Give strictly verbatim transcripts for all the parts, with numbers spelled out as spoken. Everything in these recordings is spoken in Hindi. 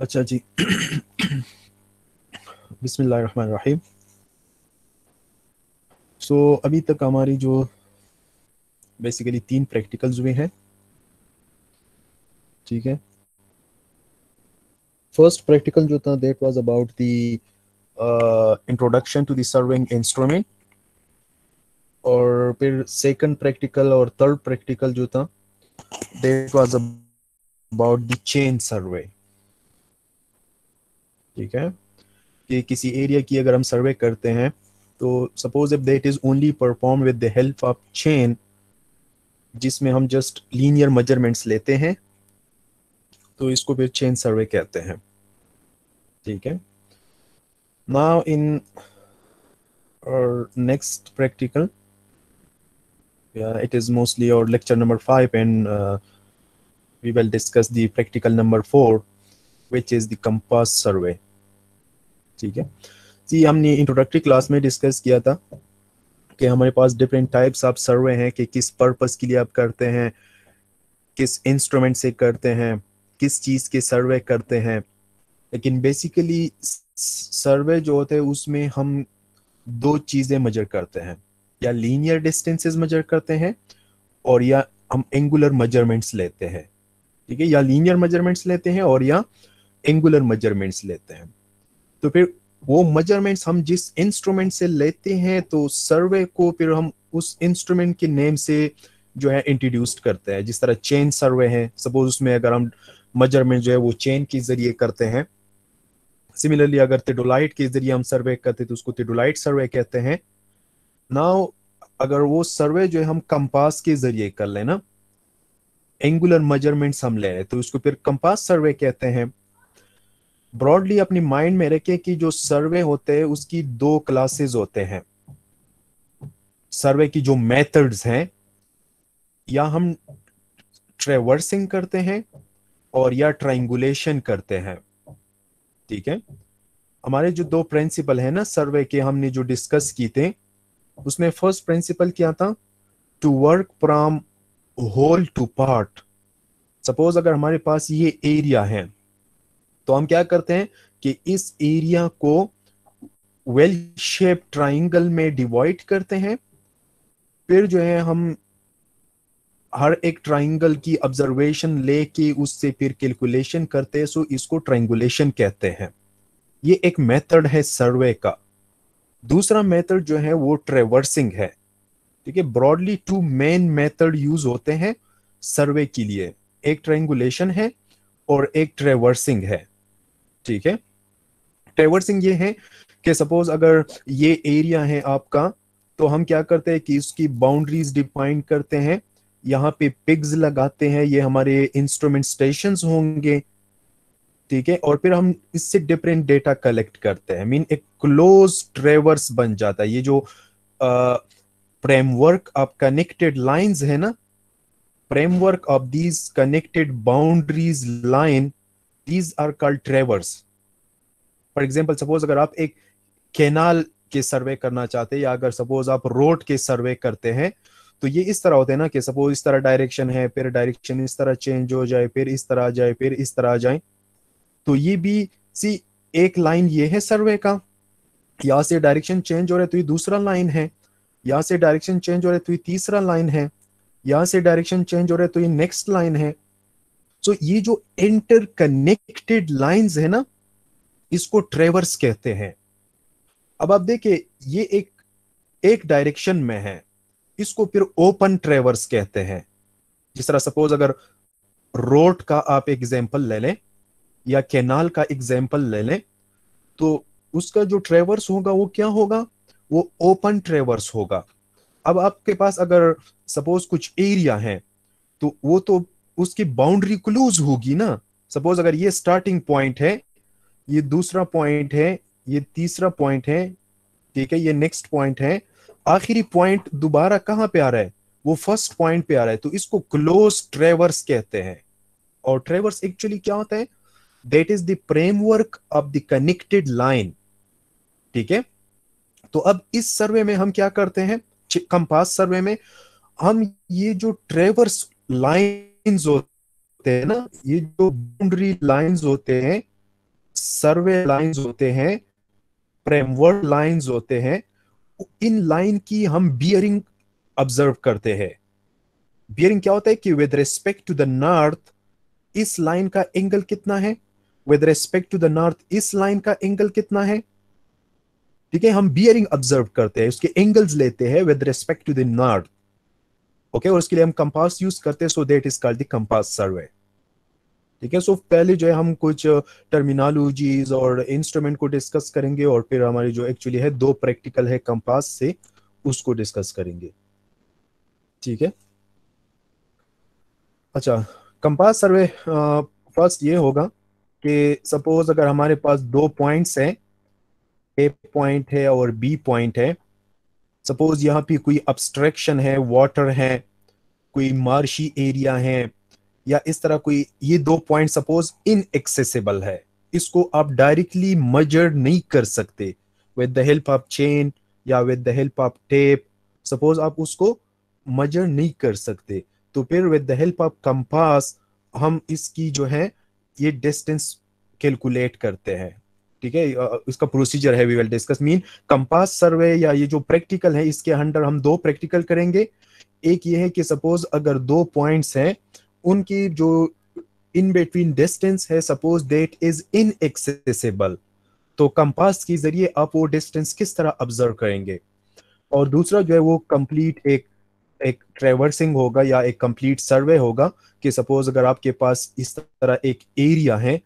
अच्छा जी बिस्मिल्लाहिर्रहमानिर्रहीम। सो अभी तक हमारी जो बेसिकली तीन प्रैक्टिकल्स हुए हैं, ठीक है। फर्स्ट प्रैक्टिकल जो था that was about the introduction to the surveying instrument, और फिर सेकंड प्रैक्टिकल और थर्ड प्रैक्टिकल जो था that was about the chain survey, ठीक है, कि किसी एरिया की अगर हम सर्वे करते हैं तो suppose if that is only perform with the help of chain, जिसमें हम जस्ट लीनियर मेजरमेंट्स लेते हैं, तो इसको फिर चेन सर्वे कहते हैं, ठीक है। नाउ इन और next practical it is mostly और lecture number five and we will discuss the practical number four which is the compass survey, ठीक है। जी हमने इंट्रोडक्टरी क्लास में डिस्कस किया था कि हमारे पास डिफरेंट टाइप्स ऑफ सर्वे हैं, कि किस पर्पस के लिए आप करते हैं, किस इंस्ट्रूमेंट से करते हैं, किस चीज़ के सर्वे करते हैं। लेकिन बेसिकली सर्वे जो होते हैं उसमें हम दो चीज़ें मेजर करते हैं, या लीनियर डिस्टेंसेस मेजर करते हैं और या हम एंगुलर मेजरमेंट्स लेते हैं, ठीक है, या लीनियर मेजरमेंट्स लेते हैं और या एंगुलर मेजरमेंट्स लेते हैं। तो फिर वो मेजरमेंट्स हम जिस इंस्ट्रूमेंट से लेते हैं तो सर्वे को फिर हम उस इंस्ट्रूमेंट के नेम से जो है इंट्रोड्यूस करते हैं। जिस तरह चेन सर्वे है, सपोज उसमें अगर हम मेजरमेंट जो है वो चेन के जरिए करते हैं, सिमिलरली अगर थियोडोलाइट के जरिए हम सर्वे करते हैं तो उसको थियोडोलाइट सर्वे कहते हैं। नाउ अगर वो सर्वे जो है हम कंपास के जरिए कर लेना, एंगुलर मेजरमेंट्स हम ले रहे तो उसको फिर कंपास सर्वे कहते हैं। ब्रॉडली अपनी माइंड में रखे कि जो सर्वे होते हैं उसकी दो क्लासेस होते हैं, सर्वे की जो मेथड्स हैं, या हम ट्रेवर्सिंग करते हैं और या ट्राइंगुलेशन करते हैं, ठीक है। हमारे जो दो प्रिंसिपल है ना सर्वे के, हमने जो डिस्कस किए थे उसमें फर्स्ट प्रिंसिपल क्या था, to work from whole to part. Suppose अगर हमारे पास ये एरिया है तो हम क्या करते हैं कि इस एरिया को वेल शेप ट्राइंगल में डिवाइड करते हैं, फिर जो है हम हर एक ट्राइंगल की ऑब्जर्वेशन लेके उससे फिर कैलकुलेशन करते हैं, सो इसको ट्राइंगुलेशन कहते हैं। ये एक मेथड है सर्वे का। दूसरा मेथड जो है वो ट्रेवर्सिंग है, ठीक है। Broadly two main method use होते हैं सर्वे के लिए, एक ट्राइंगुलेशन है और एक ट्रेवर्सिंग है, ठीक है। ट्रेवर्सिंग ये है कि सपोज अगर ये एरिया है आपका तो हम क्या करते हैं कि इसकी बाउंड्रीज डिफाइन करते हैं, यहाँ पे पिग्स लगाते हैं, ये हमारे इंस्ट्रूमेंट स्टेशंस होंगे, ठीक है, और फिर हम इससे डिफरेंट डेटा कलेक्ट करते हैं। मीन एक क्लोज ट्रेवर्स बन जाता है। ये जो फ्रेमवर्क ऑफ कनेक्टेड लाइंस है ना, framework of these connected boundaries line, these are called traverse. For example, suppose अगर आप एक कैनाल के सर्वे करना चाहते हैं या अगर सपोज आप रोड के सर्वे करते हैं तो ये इस तरह होते हैं ना कि सपोज इस तरह डायरेक्शन है, फिर डायरेक्शन इस तरह चेंज हो जाए, फिर इस तरह आ जाए, फिर इस तरह आ जाए। तो ये भी सी एक लाइन ये है सर्वे का, यहाँ से डायरेक्शन चेंज हो रहा है तो ये दूसरा लाइन है, यहाँ से डायरेक्शन चेंज हो रहा है तो ये तीसरा लाइन है, यहाँ से डायरेक्शन चेंज हो रहा है तो ये नेक्स्ट लाइन है। सो so, ये जो इंटरकनेक्टेड लाइंस है ना इसको ट्रेवर्स कहते हैं। अब आप देखिए ये एक एक डायरेक्शन में है, इसको फिर ओपन ट्रेवर्स कहते हैं। जिस तरह सपोज अगर रोड का आप एग्जाम्पल ले लें या कैनाल का एग्जाम्पल ले लें तो उसका जो ट्रेवर्स होगा वो क्या होगा, वो ओपन ट्रेवर्स होगा। अब आपके पास अगर सपोज कुछ एरिया है तो वो तो उसकी बाउंड्री क्लोज होगी ना। सपोज अगर ये स्टार्टिंग पॉइंट है, ये दूसरा पॉइंट है, ये तीसरा पॉइंट है, ठीक है, ये नेक्स्ट पॉइंट है, आखिरी पॉइंट दोबारा कहाँ पे आ रहा है, वो फर्स्ट पॉइंट पे आ रहा है, तो इसको क्लोज ट्रेवर्स कहते हैं। और ट्रेवर्स एक्चुअली क्या होता है, that is the framework of the connected line, ठीक है। तो अब इस सर्वे में हम क्या करते हैं, कंपास सर्वे में हम ये जो ट्रेवर्स लाइंस होते हैं ना, ये जो बाउंड्री लाइंस होते हैं सर्वे लाइंस होते हैं, फ्रेमवर्क लाइंस होते हैं, इन लाइन की हम बियरिंग ऑब्जर्व करते हैं। बियरिंग क्या होता है कि with respect to the north इस लाइन का एंगल कितना है, with respect to the north इस लाइन का एंगल कितना है, ठीक है, हम बियरिंग ऑब्जर्व करते हैं, उसके एंगल्स लेते हैं with respect to the north, okay, और उसके लिए हम कंपास यूज करते हैं, so that is called the compass survey, ठीक है। सो पहले जो है हम कुछ टर्मिनोलॉजीज और इंस्ट्रूमेंट को डिस्कस करेंगे और फिर हमारी जो एक्चुअली है दो प्रैक्टिकल है कंपास से, उसको डिस्कस करेंगे, ठीक है। अच्छा, कंपास सर्वे फर्स्ट ये होगा कि सपोज अगर हमारे पास दो पॉइंट्स हैं, ए पॉइंट है और बी पॉइंट है, सपोज यहाँ पे कोई अब्स्ट्रक्शन है, वाटर है, कोई मार्शी एरिया है, या इस तरह कोई, ये दो पॉइंट सपोज इनएक्सेसिबल है, इसको आप डायरेक्टली मेजर नहीं कर सकते with the help of chain या with the help of tape, suppose आप उसको मेजर नहीं कर सकते, तो फिर with the help of compass हम इसकी जो है ये डिस्टेंस कैलकुलेट करते हैं, ठीक है, इसका प्रोसीजर है, we will discuss. Mean compass survey या ये जो प्रैक्टिकल है, इसके अंडर हम दो प्रैक्टिकल करेंगे। एक ये है कि सपोज अगर दो पॉइंट्स हैं, उनकी जो इन बिटवीन डिस्टेंस है सपोज दैट इज इनएक्सेसिबल, तो कंपास के जरिए आप वो डिस्टेंस किस तरह ऑब्जर्व करेंगे। और दूसरा जो है वो कंप्लीट एक एक ट्रेवर्सिंग होगा या एक कंप्लीट सर्वे होगा कि सपोज अगर आपके पास इस तरह एक एरिया है,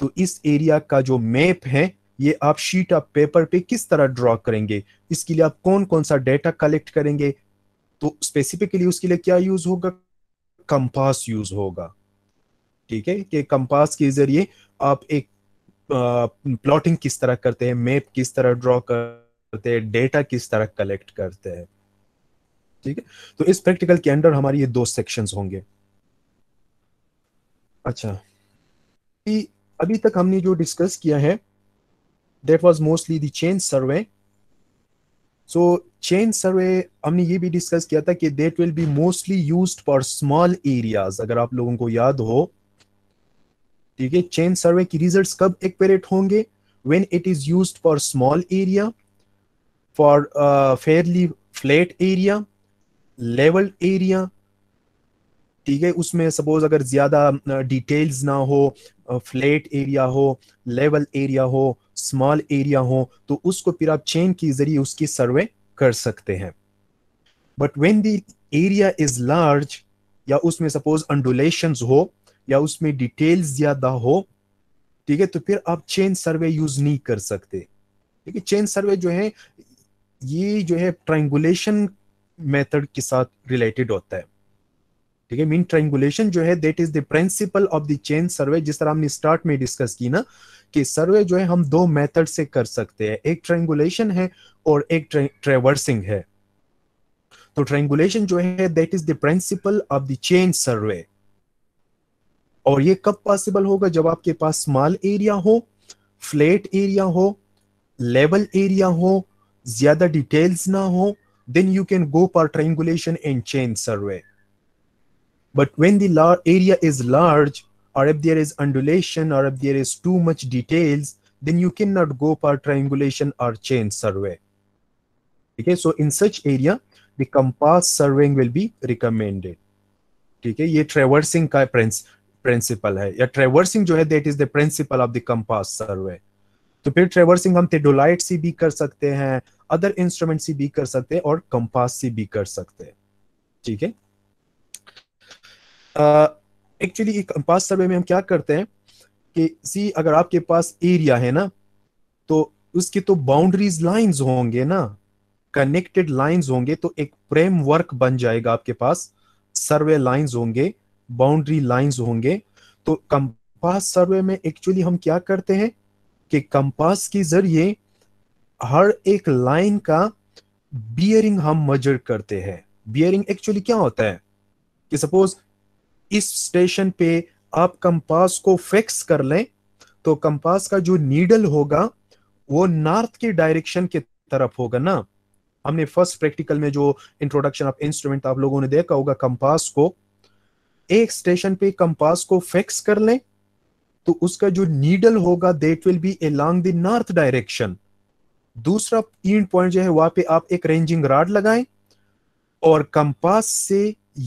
तो इस एरिया का जो मैप है ये आप शीट ऑफ पेपर पे किस तरह ड्रॉ करेंगे, इसके लिए आप कौन कौन सा डेटा कलेक्ट करेंगे, तो स्पेसिफिकली उसके लिए क्या यूज होगा, कंपास यूज होगा, ठीक है, कि कंपास के जरिए आप एक प्लॉटिंग किस तरह करते हैं, मैप किस तरह ड्रॉ करते हैं, डेटा किस तरह कलेक्ट करते हैं, ठीक है। तो इस प्रैक्टिकल के अंडर हमारे ये दो सेक्शंस होंगे। अच्छा, अभी तक हमने जो डिस्कस किया है that was mostly the chain survey. So chain survey हमने ये भी डिस्कस किया था कि that will be mostly used for small areas, अगर आप लोगों को याद हो, ठीक है। चेन सर्वे की रिजल्ट्स कब एक्यूरेट होंगे, when it is used for small area, for fairly flat area, level area, ठीक है, उसमें सपोज अगर ज्यादा डिटेल्स ना हो, फ्लैट एरिया हो, लेवल एरिया हो, स्मॉल एरिया हो, तो उसको फिर आप चेन के जरिए उसकी सर्वे कर सकते हैं। But when the area is large, या उसमें सपोज अंडुलेशंस हो, या उसमें डिटेल्स ज्यादा हो, ठीक है, तो फिर आप चेन सर्वे यूज नहीं कर सकते, ठीक है। चेन सर्वे जो है ये जो है ट्रायंगुलेशन मेथड के साथ रिलेटेड होता है, ठीक है। मीन ट्रायंगुलेशन जो है that is the principle of the chain survey, जिस तरह हमने स्टार्ट में डिस्कस की ना कि सर्वे जो है हम दो मेथड से कर सकते हैं, एक ट्रायंगुलेशन है और एक ट्रेवर्सिंग है। तो ट्रायंगुलेशन जो है that is the principle of the chain survey, और ये कब पॉसिबल होगा, जब आपके पास स्मॉल एरिया हो, फ्लैट एरिया हो, लेवल एरिया हो, ज्यादा डिटेल्स ना हो, then you can go for triangulation and chain survey. But when the area is large, or if there is undulation, or if there is too much details, then you cannot go for triangulation or chain survey. Okay, so in such area, the compass surveying will be recommended. ठीक है, ये traversing का principle है, या traversing जो है that is the principle of the compass survey. तो फिर ट्रेवर्सिंग हम थियोडोलाइट से भी कर सकते हैं, अदर इंस्ट्रूमेंट से भी कर सकते हैं, और कंपास से भी कर सकते हैं, ठीक है। एक्चुअली एक कंपास सर्वे में हम क्या करते हैं कि सी अगर आपके पास एरिया है ना, तो उसकी तो बाउंड्रीज लाइंस होंगे ना, कनेक्टेड लाइंस होंगे, तो एक फ्रेमवर्क बन जाएगा आपके पास, सर्वे लाइंस होंगे, बाउंड्री लाइंस होंगे। तो कंपास सर्वे में एक्चुअली हम क्या करते हैं कि कंपास के जरिए हर एक लाइन का बियरिंग हम मेजर करते हैं। बियरिंग एक्चुअली क्या होता है कि सपोज इस स्टेशन पे आप कंपास को फिक्स कर लें, तो कंपास का जो नीडल होगा वो नॉर्थ के डायरेक्शन की तरफ होगा ना। हमने फर्स्ट प्रैक्टिकल में जो इंट्रोडक्शन ऑफ इंस्ट्रूमेंट आप लोगों ने देखा होगा, कंपास को एक स्टेशन पे कंपास को फिक्स कर लें, तो उसका जो नीडल होगा that will be along the north direction. दूसरा एंड पॉइंट जो है वहां पे आप एक रेंजिंग रॉड लगाएं और कंपास से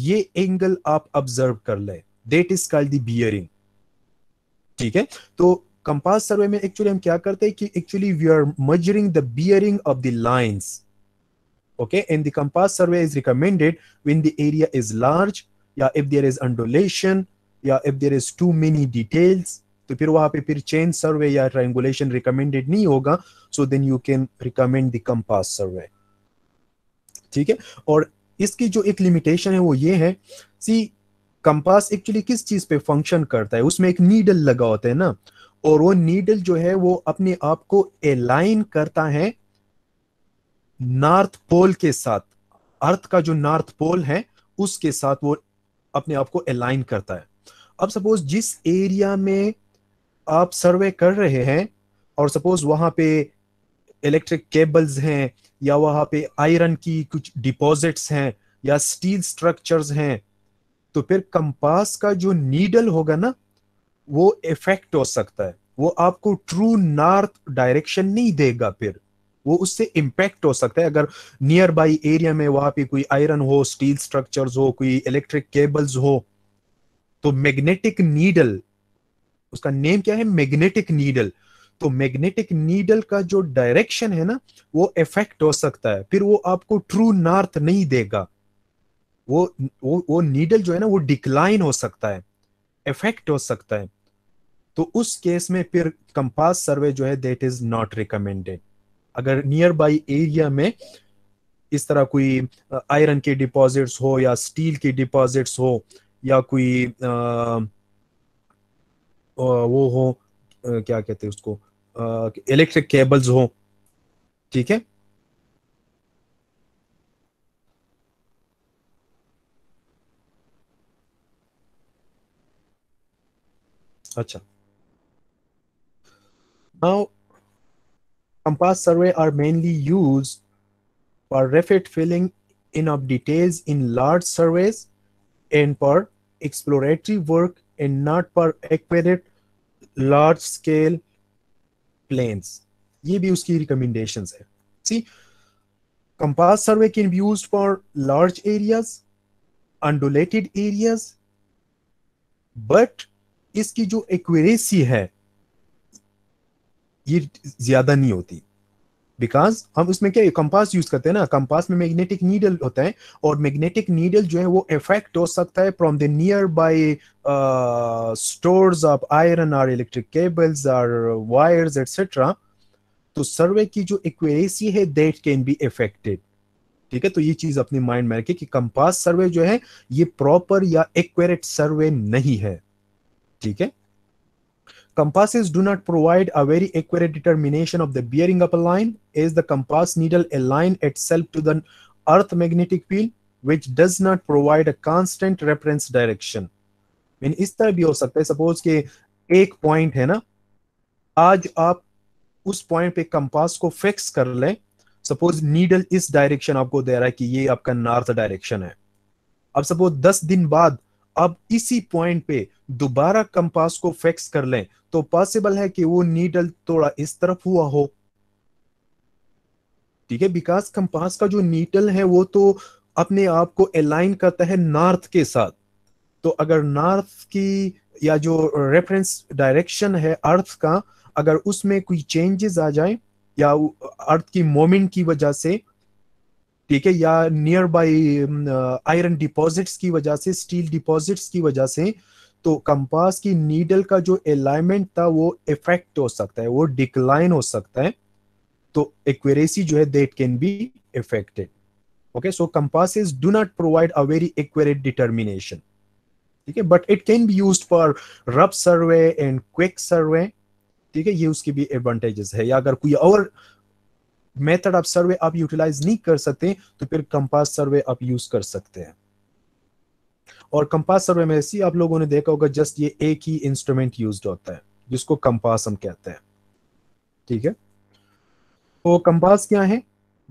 ये एंगल आप ऑब्जर्व कर लें, that is called the bearing. ठीक है, तो कंपास सर्वे में एक्चुअली हम क्या करते हैं कि actually we are measuring the bearing of the lines. Okay, and the compass survey is recommended when the area is large, या if there is undulation, या if there is too many details, तो फिर वहाँ पे फिर chain survey या triangulation recommended नहीं होगा, so then you can recommend the compass survey। ठीक है, और इसकी जो एक limitation है वो ये है, see compass actually किस चीज पे function करता है, उसमें एक needle लगा होता है ना, और वो needle जो है वो अपने आप को align करता है नॉर्थ पोल के साथ, अर्थ का जो नॉर्थ पोल है उसके साथ वो अपने आप को अलाइन करता है। अब सपोज जिस एरिया में आप सर्वे कर रहे हैं और सपोज वहां पे इलेक्ट्रिक केबल्स हैं या वहां पे आयरन की कुछ डिपॉजिट्स हैं या स्टील स्ट्रक्चर्स हैं, तो फिर कंपास का जो नीडल होगा ना वो इफेक्ट हो सकता है, वो आपको ट्रू नॉर्थ डायरेक्शन नहीं देगा, फिर वो उससे इम्पैक्ट हो सकता है। अगर नियर बाई एरिया में वहां पे कोई आयरन हो, स्टील स्ट्रक्चर्स हो, कोई इलेक्ट्रिक केबल्स हो, तो मैग्नेटिक नीडल, उसका नेम क्या है, मैग्नेटिक नीडल, तो मैग्नेटिक नीडल का जो डायरेक्शन है ना वो इफेक्ट हो सकता है, फिर वो आपको ट्रू नॉर्थ नहीं देगा, वो वो वो नीडल जो है ना वो डिक्लाइन हो सकता है, इफेक्ट हो सकता है, तो उस केस में फिर कंपास सर्वे जो है दैट इज नॉट रिकमेंडेड। अगर नियर बाई एरिया में इस तरह कोई आयरन के डिपॉजिट्स हो या स्टील के डिपॉजिट्स हो या कोई आ, वो हो आ, क्या कहते हैं उसको, इलेक्ट्रिक केबल्स हो, ठीक है, अच्छा। Now compass survey are mainly used for rapid filling in of details in large surveys and for exploratory work and not for accurate large scale planes. ये भी उसकी recommendations है। See, compass survey can be used for large areas, undulated areas, but इसकी जो accuracy है ये ज्यादा नहीं होती, बिकॉज हम उसमें क्या कंपास यूज करते हैं ना, कंपास में मैग्नेटिक नीडल होता है और मैग्नेटिक नीडल जो है वो इफेक्ट हो सकता है from the nearby stores of iron और इलेक्ट्रिक केबल्स और वायर्स एटसेट्रा, तो सर्वे की जो एक्यूरेसी है दैट कैन बी इफेक्टेड। ठीक है, तो ये चीज अपने माइंड में रखें कि कंपास सर्वे जो है ये प्रॉपर या एक्यूरेट सर्वे नहीं है। ठीक है, compasses do not provide a very accurate determination of the bearing of a line as the compass needle aligns itself to the earth magnetic field which does not provide a constant reference direction. Mean इस तरह भी हो सकता है, सपोज के एक पॉइंट है ना, आज आप उस पॉइंट पे कंपास को फिक्स कर लें, सपोज नीडल इस डायरेक्शन आपको दे रहा है कि ये आपका नॉर्थ डायरेक्शन है, अब सपोज दस दिन बाद अब इसी पॉइंट पे दोबारा कंपास को फिक्स कर लें, तो पॉसिबल है कि वो नीडल थोड़ा इस तरफ हुआ हो। ठीक है, बिकॉज कंपास का जो नीडल है वो तो अपने आप को अलाइन करता है नॉर्थ के साथ, तो अगर नॉर्थ की या जो रेफरेंस डायरेक्शन है अर्थ का, अगर उसमें कोई चेंजेस आ जाए या अर्थ की मोमेंट की वजह से, ठीक है, या नियर बाई आयरन डिपॉजिट्स की वजह से, स्टील डिपॉजिट्स की वजह से, तो कंपास की नीडल का जो अलाइनमेंट था वो इफेक्ट हो सकता है, वो डिक्लाइन हो सकता है, तो एक्यूरेसी जो है that can be affected. Okay, so compasses do not provide a very accurate determination. ठीक है, but it can be used for rough survey and quick survey. ठीक है, ये उसकी भी एडवांटेजेस है, या अगर कोई और मेथड आप सर्वे आप यूटिलाइज नहीं कर सकते तो फिर कंपास सर्वे आप यूज कर सकते हैं। और कंपास सर्वे में ऐसी आप लोगों ने देखा होगा जस्ट ये एक ही इंस्ट्रूमेंट यूज्ड होता है जिसको कंपास हम कहते हैं। ठीक है, तो कंपास क्या है,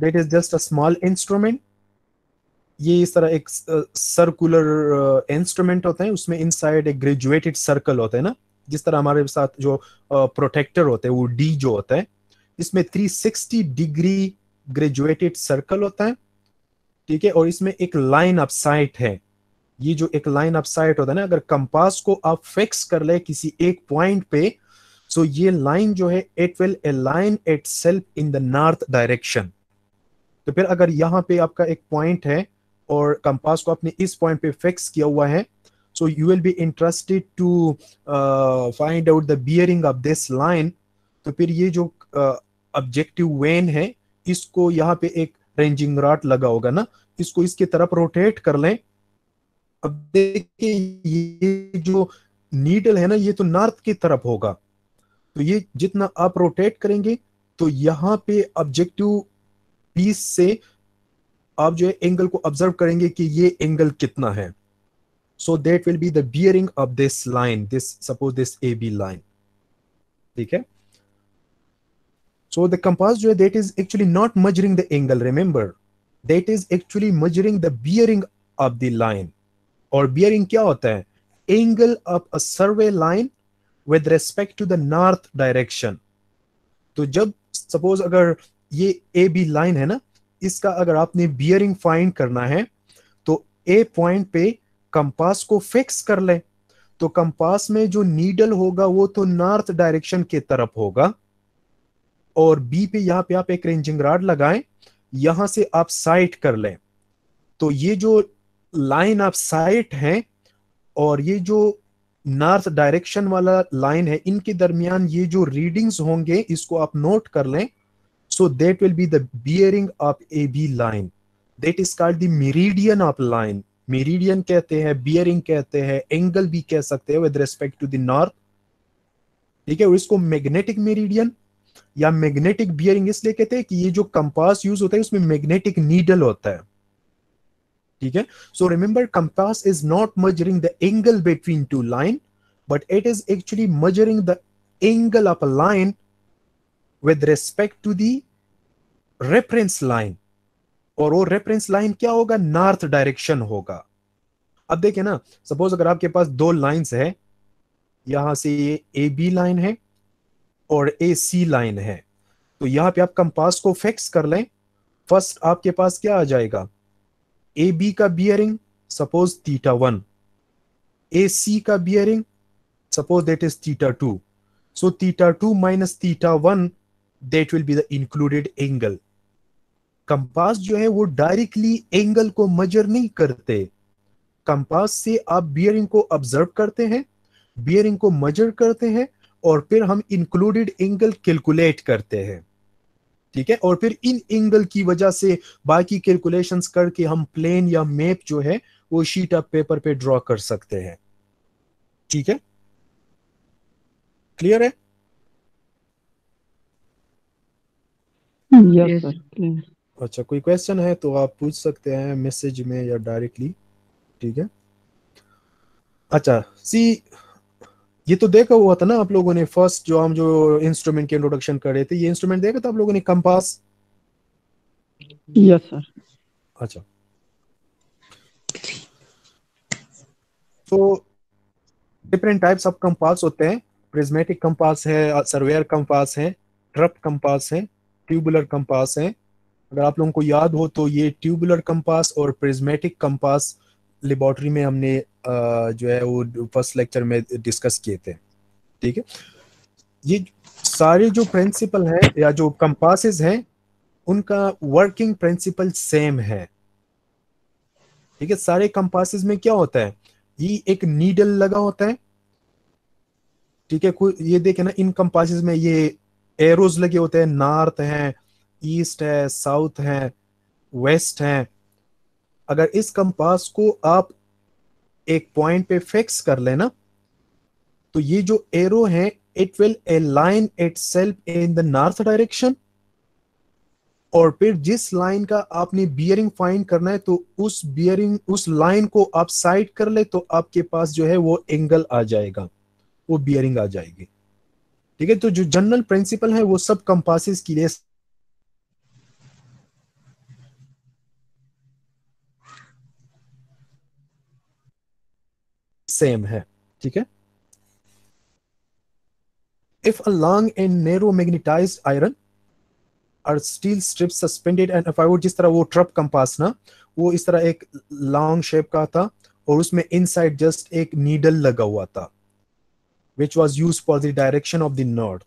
that is just a small instrument, ये इस तरह एक सर्कुलर इंस्ट्रूमेंट होता है, उसमें इनसाइड एक ग्रेजुएटेड सर्कल होता है ना, जिस तरह हमारे साथ जो प्रोटेक्टर होते हैं वो डी जो होता है, इसमें तीन सौ साठ डिग्री ग्रेजुएटेड सर्कल होता है, ठीक है, और इसमें एक लाइन ऑफ साइट है। ये जो एक लाइन ऑफ साइट होता है ना, अगर कंपास को आप फिक्स कर ले किसी एक पॉइंट पे, सो ये लाइन जो है it will align itself in the north direction. तो फिर अगर यहाँ पे आपका एक पॉइंट है और कंपास को आपने इस पॉइंट पे फिक्स किया हुआ है, so you will be interested to uh, find out the bearing of this line। तो फिर ये जो ऑब्जेक्टिव uh, वेन है, इसको यहाँ पे एक रेंजिंग रॉड लगा होगा ना, इसको इसकी तरफ रोटेट कर लें। अब देखिए ये जो नीडल है ना, ये तो नॉर्थ की तरफ होगा, तो ये जितना आप रोटेट करेंगे तो यहाँ पे ऑब्जेक्टिव पीस से आप जो है एंगल को ऑब्जर्व करेंगे कि ये एंगल कितना है। So that will be the bearing of this line, this suppose this A B line, ठीक है। So the compass जो है that is actually not measuring the angle, remember, that is actually measuring the bearing of the line। और bearing क्या होता है? Angle of a survey line with respect to the north direction। तो जब suppose अगर ये A B line है ना, इसका अगर आपने bearing find करना है तो A point पे कंपास को फिक्स कर ले, तो कंपास में जो नीडल होगा वो तो नॉर्थ डायरेक्शन की तरफ होगा, और बी पे यहाँ पे आप एक रेंजिंग रॉड लगाएं, यहां से आप साइट कर लें। तो ये जो लाइन आप साइट है और ये जो नॉर्थ डायरेक्शन वाला लाइन है, इनके दरमियान ये जो रीडिंग्स होंगे इसको आप नोट कर लें। So that will be the bearing of A B line, that is called the meridian of line. Meridian कहते हैं, बियरिंग कहते हैं, एंगल भी कह सकते हैं with respect to the north, ठीक है। और इसको मैग्नेटिक मेरिडियन या मैग्नेटिक बियरिंग इसलिए कहते हैं कि ये जो कंपास यूज होता है उसमें मैग्नेटिक नीडल होता है, ठीक है। So remember compass is not measuring the angle between two line but it is actually measuring the angle of a line with respect to the reference line, और वो रेफरेंस लाइन क्या होगा? नॉर्थ डायरेक्शन होगा। अब देखिए ना, सपोज अगर आपके पास दो लाइंस है, यहां से ये ए बी लाइन है और ए सी लाइन है, तो यहां पे आप कंपास को फिक्स कर लें। फर्स्ट आपके पास क्या आ जाएगा? ए बी का bearing suppose theta one, A C का bearing suppose that is theta two, so theta two minus theta one that will be the included angle. Compass जो है वो डायरेक्टली एंगल को मेजर नहीं करते, कंपास से आप बियरिंग को ऑब्जर्व करते हैं, बियरिंग को मेजर करते हैं, और फिर हम इंक्लूडेड एंगल कैलकुलेट करते हैं, ठीक है। और फिर इन एंगल की वजह से बाकी कैलकुलेशंस करके हम प्लेन या मैप जो है वो शीट ऑफ पेपर पे ड्रॉ कर सकते हैं, ठीक है। क्लियर है? Yes sir, clear. अच्छा, कोई क्वेश्चन है तो आप पूछ सकते हैं मैसेज में या डायरेक्टली, ठीक है। अच्छा सी, ये तो देखा हुआ था ना आप लोगों ने, फर्स्ट जो हम जो इंस्ट्रूमेंट के इंट्रोडक्शन कर रहे थे, ये इंस्ट्रूमेंट देखा था आप लोगों ने, कंपास। Yes sir. अच्छा, तो डिफरेंट टाइप्स ऑफ कंपास होते हैं। प्रिज्मेटिक कंपास है, सर्वेयर कंपास है, ट्रैप कंपास है, ट्यूबुलर कंपास है। अगर आप लोगों को याद हो तो ये ट्यूबुलर कंपास और प्रिज्मेटिक कंपास लेबोरेटरी में हमने जो है वो फर्स्ट लेक्चर में डिस्कस किए थे, ठीक है। ये सारे जो प्रिंसिपल हैं या जो कंपासेस हैं उनका वर्किंग प्रिंसिपल सेम है, ठीक है। सारे कंपासेस में क्या होता है, ये एक नीडल लगा होता है, ठीक है। ये देखे ना, इन कंपासेस में ये एरोज लगे होते हैं, नॉर्थ हैं, ईस्ट है, साउथ है, वेस्ट है। अगर इस कंपास को आप एक पॉइंट पे फिक्स कर लेना तो ये जो एरो है it will align itself in the north direction, और फिर जिस लाइन का आपने बियरिंग फाइंड करना है तो उस बियरिंग उस लाइन को आप साइड कर ले तो आपके पास जो है वो एंगल आ जाएगा, वो बियरिंग आ जाएगी, ठीक है। तो जो जनरल प्रिंसिपल है वो सब कंपासेस के लिए सेम है, ठीक है। If a long and narrow magnetized iron और steel strip suspended and if I would, जिस तरह वो ट्रप कंपास ना, वो इस तरह एक लॉन्ग शेप का था और उसमें इनसाइड जस्ट एक नीडल लगा हुआ था which was use for the direction of the north,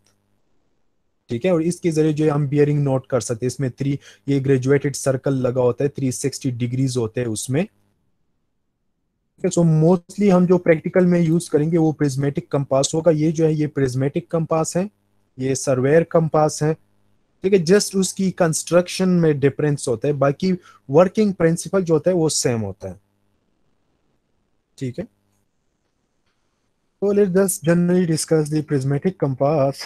ठीक है। और इसके जरिए जो हम बियरिंग नोट कर सकते हैं, इसमें थ्री ये ग्रेजुएटेड सर्कल लगा होता है, थ्री सिक्सटी डिग्रीज होते हैं उसमें। सो मोस्टली हम जो प्रैक्टिकल में यूज करेंगे वो प्रिज्मेटिक कंपास होगा। ये जो है ये प्रिज्मेटिक कंपास है, ये सर्वेयर कंपास है, ठीक है। जस्ट उसकी कंस्ट्रक्शन में डिफरेंस होता है, बाकी वर्किंग प्रिंसिपल जो होता है वो सेम होता है, ठीक है। So let us generally discuss the prismatic compass.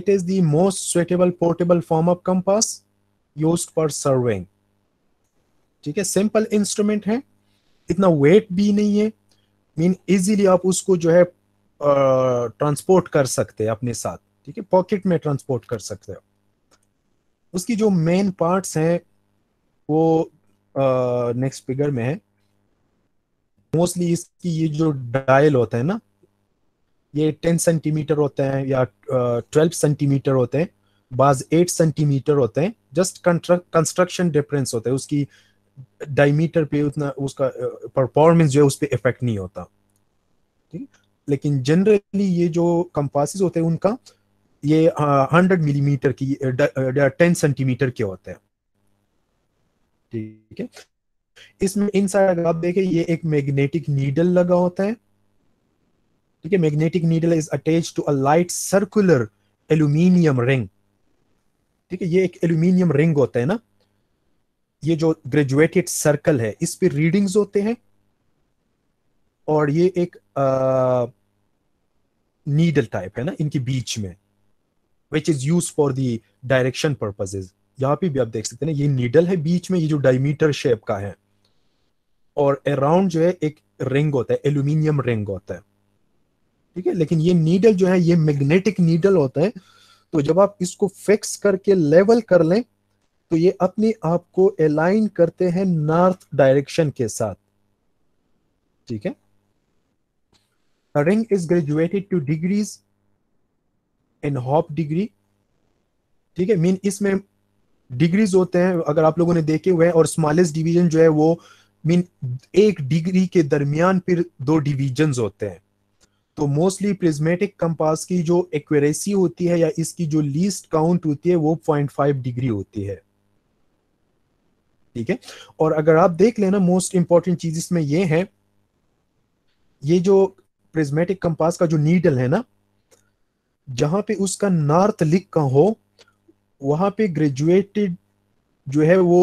It is the most suitable portable form of compass used for surveying, ठीक है। सिंपल इंस्ट्रूमेंट है, इतना वेट भी नहीं है, मीन इजीली आप उसको जो है ट्रांसपोर्ट कर सकते हैं अपने साथ, ठीक है, पॉकेट में ट्रांसपोर्ट कर सकते हो। उसकी जो मेन पार्ट्स हैं वो नेक्स्ट फिगर में है। मोस्टली इसकी ये जो डायल होता है ना, ये टेन सेंटीमीटर होते हैं या ट्वेल्व सेंटीमीटर होते हैं, बाज एट सेंटीमीटर होते हैं। जस्ट कंस्ट्रक्शन डिफरेंस होता है, उसकी डायमीटर पे उतना उसका परफॉर्मेंस जो है उस पर इफेक्ट नहीं होता, ठीक है। लेकिन जनरली ये जो कंपासेस होते हैं उनका ये हंड्रेड मिलीमीटर की टेन सेंटीमीटर के होते हैं, ठीक है। इसमें इनसाइड अगर आप देखें ये एक मैग्नेटिक नीडल लगा होता है, ठीक है। Magnetic needle is attach to a light circular aluminium ring, ठीक है। ये एक एल्यूमिनियम रिंग होता है ना, ये जो ग्रेजुएटेड सर्कल है इस पे रीडिंग्स होते हैं और ये एक नीडल टाइप है ना इनके बीच में, which is use for the direction purposes. यहाँ पे भी आप देख सकते हैं ना, ये नीडल है बीच में, ये जो डायमीटर शेप का है, और अराउंड जो है एक रिंग होता है, एल्यूमिनियम रिंग होता है, ठीक है। लेकिन ये नीडल जो है ये मैग्नेटिक नीडल होता है, तो जब आप इसको फिक्स करके लेवल कर लें तो ये अपने आप को अलाइन करते हैं नॉर्थ डायरेक्शन के साथ, ठीक है। A ring is graduated to degrees and half degree, ठीक है। मीन इसमें डिग्रीज होते हैं, अगर आप लोगों ने देखे हुए हैं, और स्मॉलेस्ट डिवीजन जो है वो मीन एक डिग्री के दरमियान फिर दो डिवीजन्स होते हैं। तो मोस्टली प्रिज्मेटिक कंपास की जो एक्यूरेसी होती है या इसकी जो लीस्ट काउंट होती है वो पॉइंट फाइव डिग्री होती है, ठीक है। और अगर आप देख लेना मोस्ट इंपॉर्टेंट चीज इसमें ये है, ये जो प्रिज्मेटिक कंपास का जो नीडल है ना, जहां पे उसका नॉर्थ लिखा हो वहां पे ग्रेजुएटेड जो है वो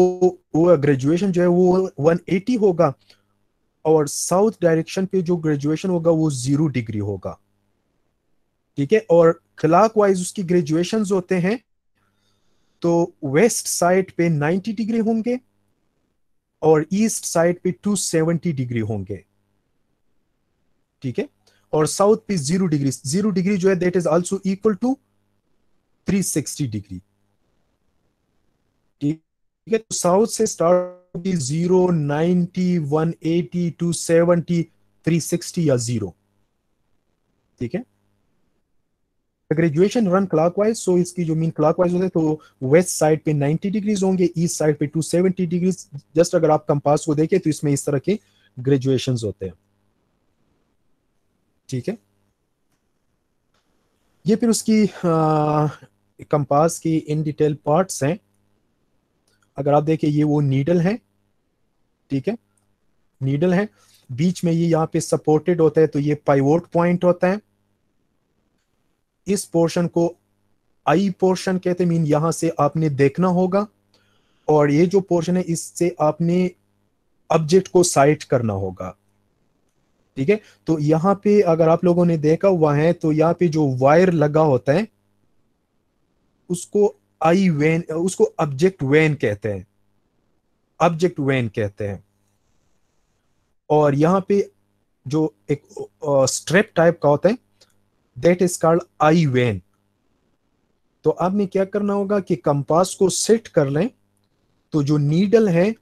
वो ग्रेजुएशन जो है वो एक सौ अस्सी होगा और साउथ डायरेक्शन पे जो ग्रेजुएशन होगा वो जीरो डिग्री होगा, ठीक है। और क्लॉकवाइज उसकी ग्रेजुएशंस होते हैं, तो वेस्ट साइड पे नब्बे डिग्री होंगे और ईस्ट साइड पे दो सौ सत्तर डिग्री होंगे, ठीक है। और साउथ पे जीरो डिग्री, जीरो डिग्री जो है that is also equal to तीन सौ साठ डिग्री, ठीक है। तो साउथ से स्टार्ट जीरो, नाइंटी, एक सौ अस्सी, दो सौ सत्तर, तीन सौ साठ या जीरो, ठीक है। ग्रेजुएशन रन क्लॉकवाइज, सो इसकी जो मीन क्लॉकवाइज होते हैं तो वेस्ट साइड पे नब्बे डिग्रीज होंगे, ईस्ट साइड पे दो सौ सत्तर डिग्रीज। जस्ट अगर आप कंपास को देखें तो इसमें इस तरह के ग्रेजुएशन होते हैं, ठीक है। ये फिर उसकी कंपास की इन डिटेल पार्ट्स हैं। अगर आप देखें ये वो नीडल है, ठीक है, नीडल है, बीच में ये यहाँ पे सपोर्टेड होता है, तो ये पाइवोट पॉइंट होता है। इस पोर्शन को आई पोर्शन कहते हैं, मीन यहाँ से आपने देखना होगा, और ये जो पोर्शन है इससे आपने ऑब्जेक्ट को साइट करना होगा, ठीक है। तो यहाँ पे अगर आप लोगों ने देखा हुआ है तो यहाँ पे जो वायर लगा होता है उसको आई वेन, उसको ऑब्जेक्ट वेन कहते हैं, ऑब्जेक्ट वेन कहते हैं। और यहाँ पे जो एक स्ट्रिप टाइप का होता है that is called eye vane. तो आपने क्या करना होगा कि कंपास को सेट कर लें तो जो नीडल है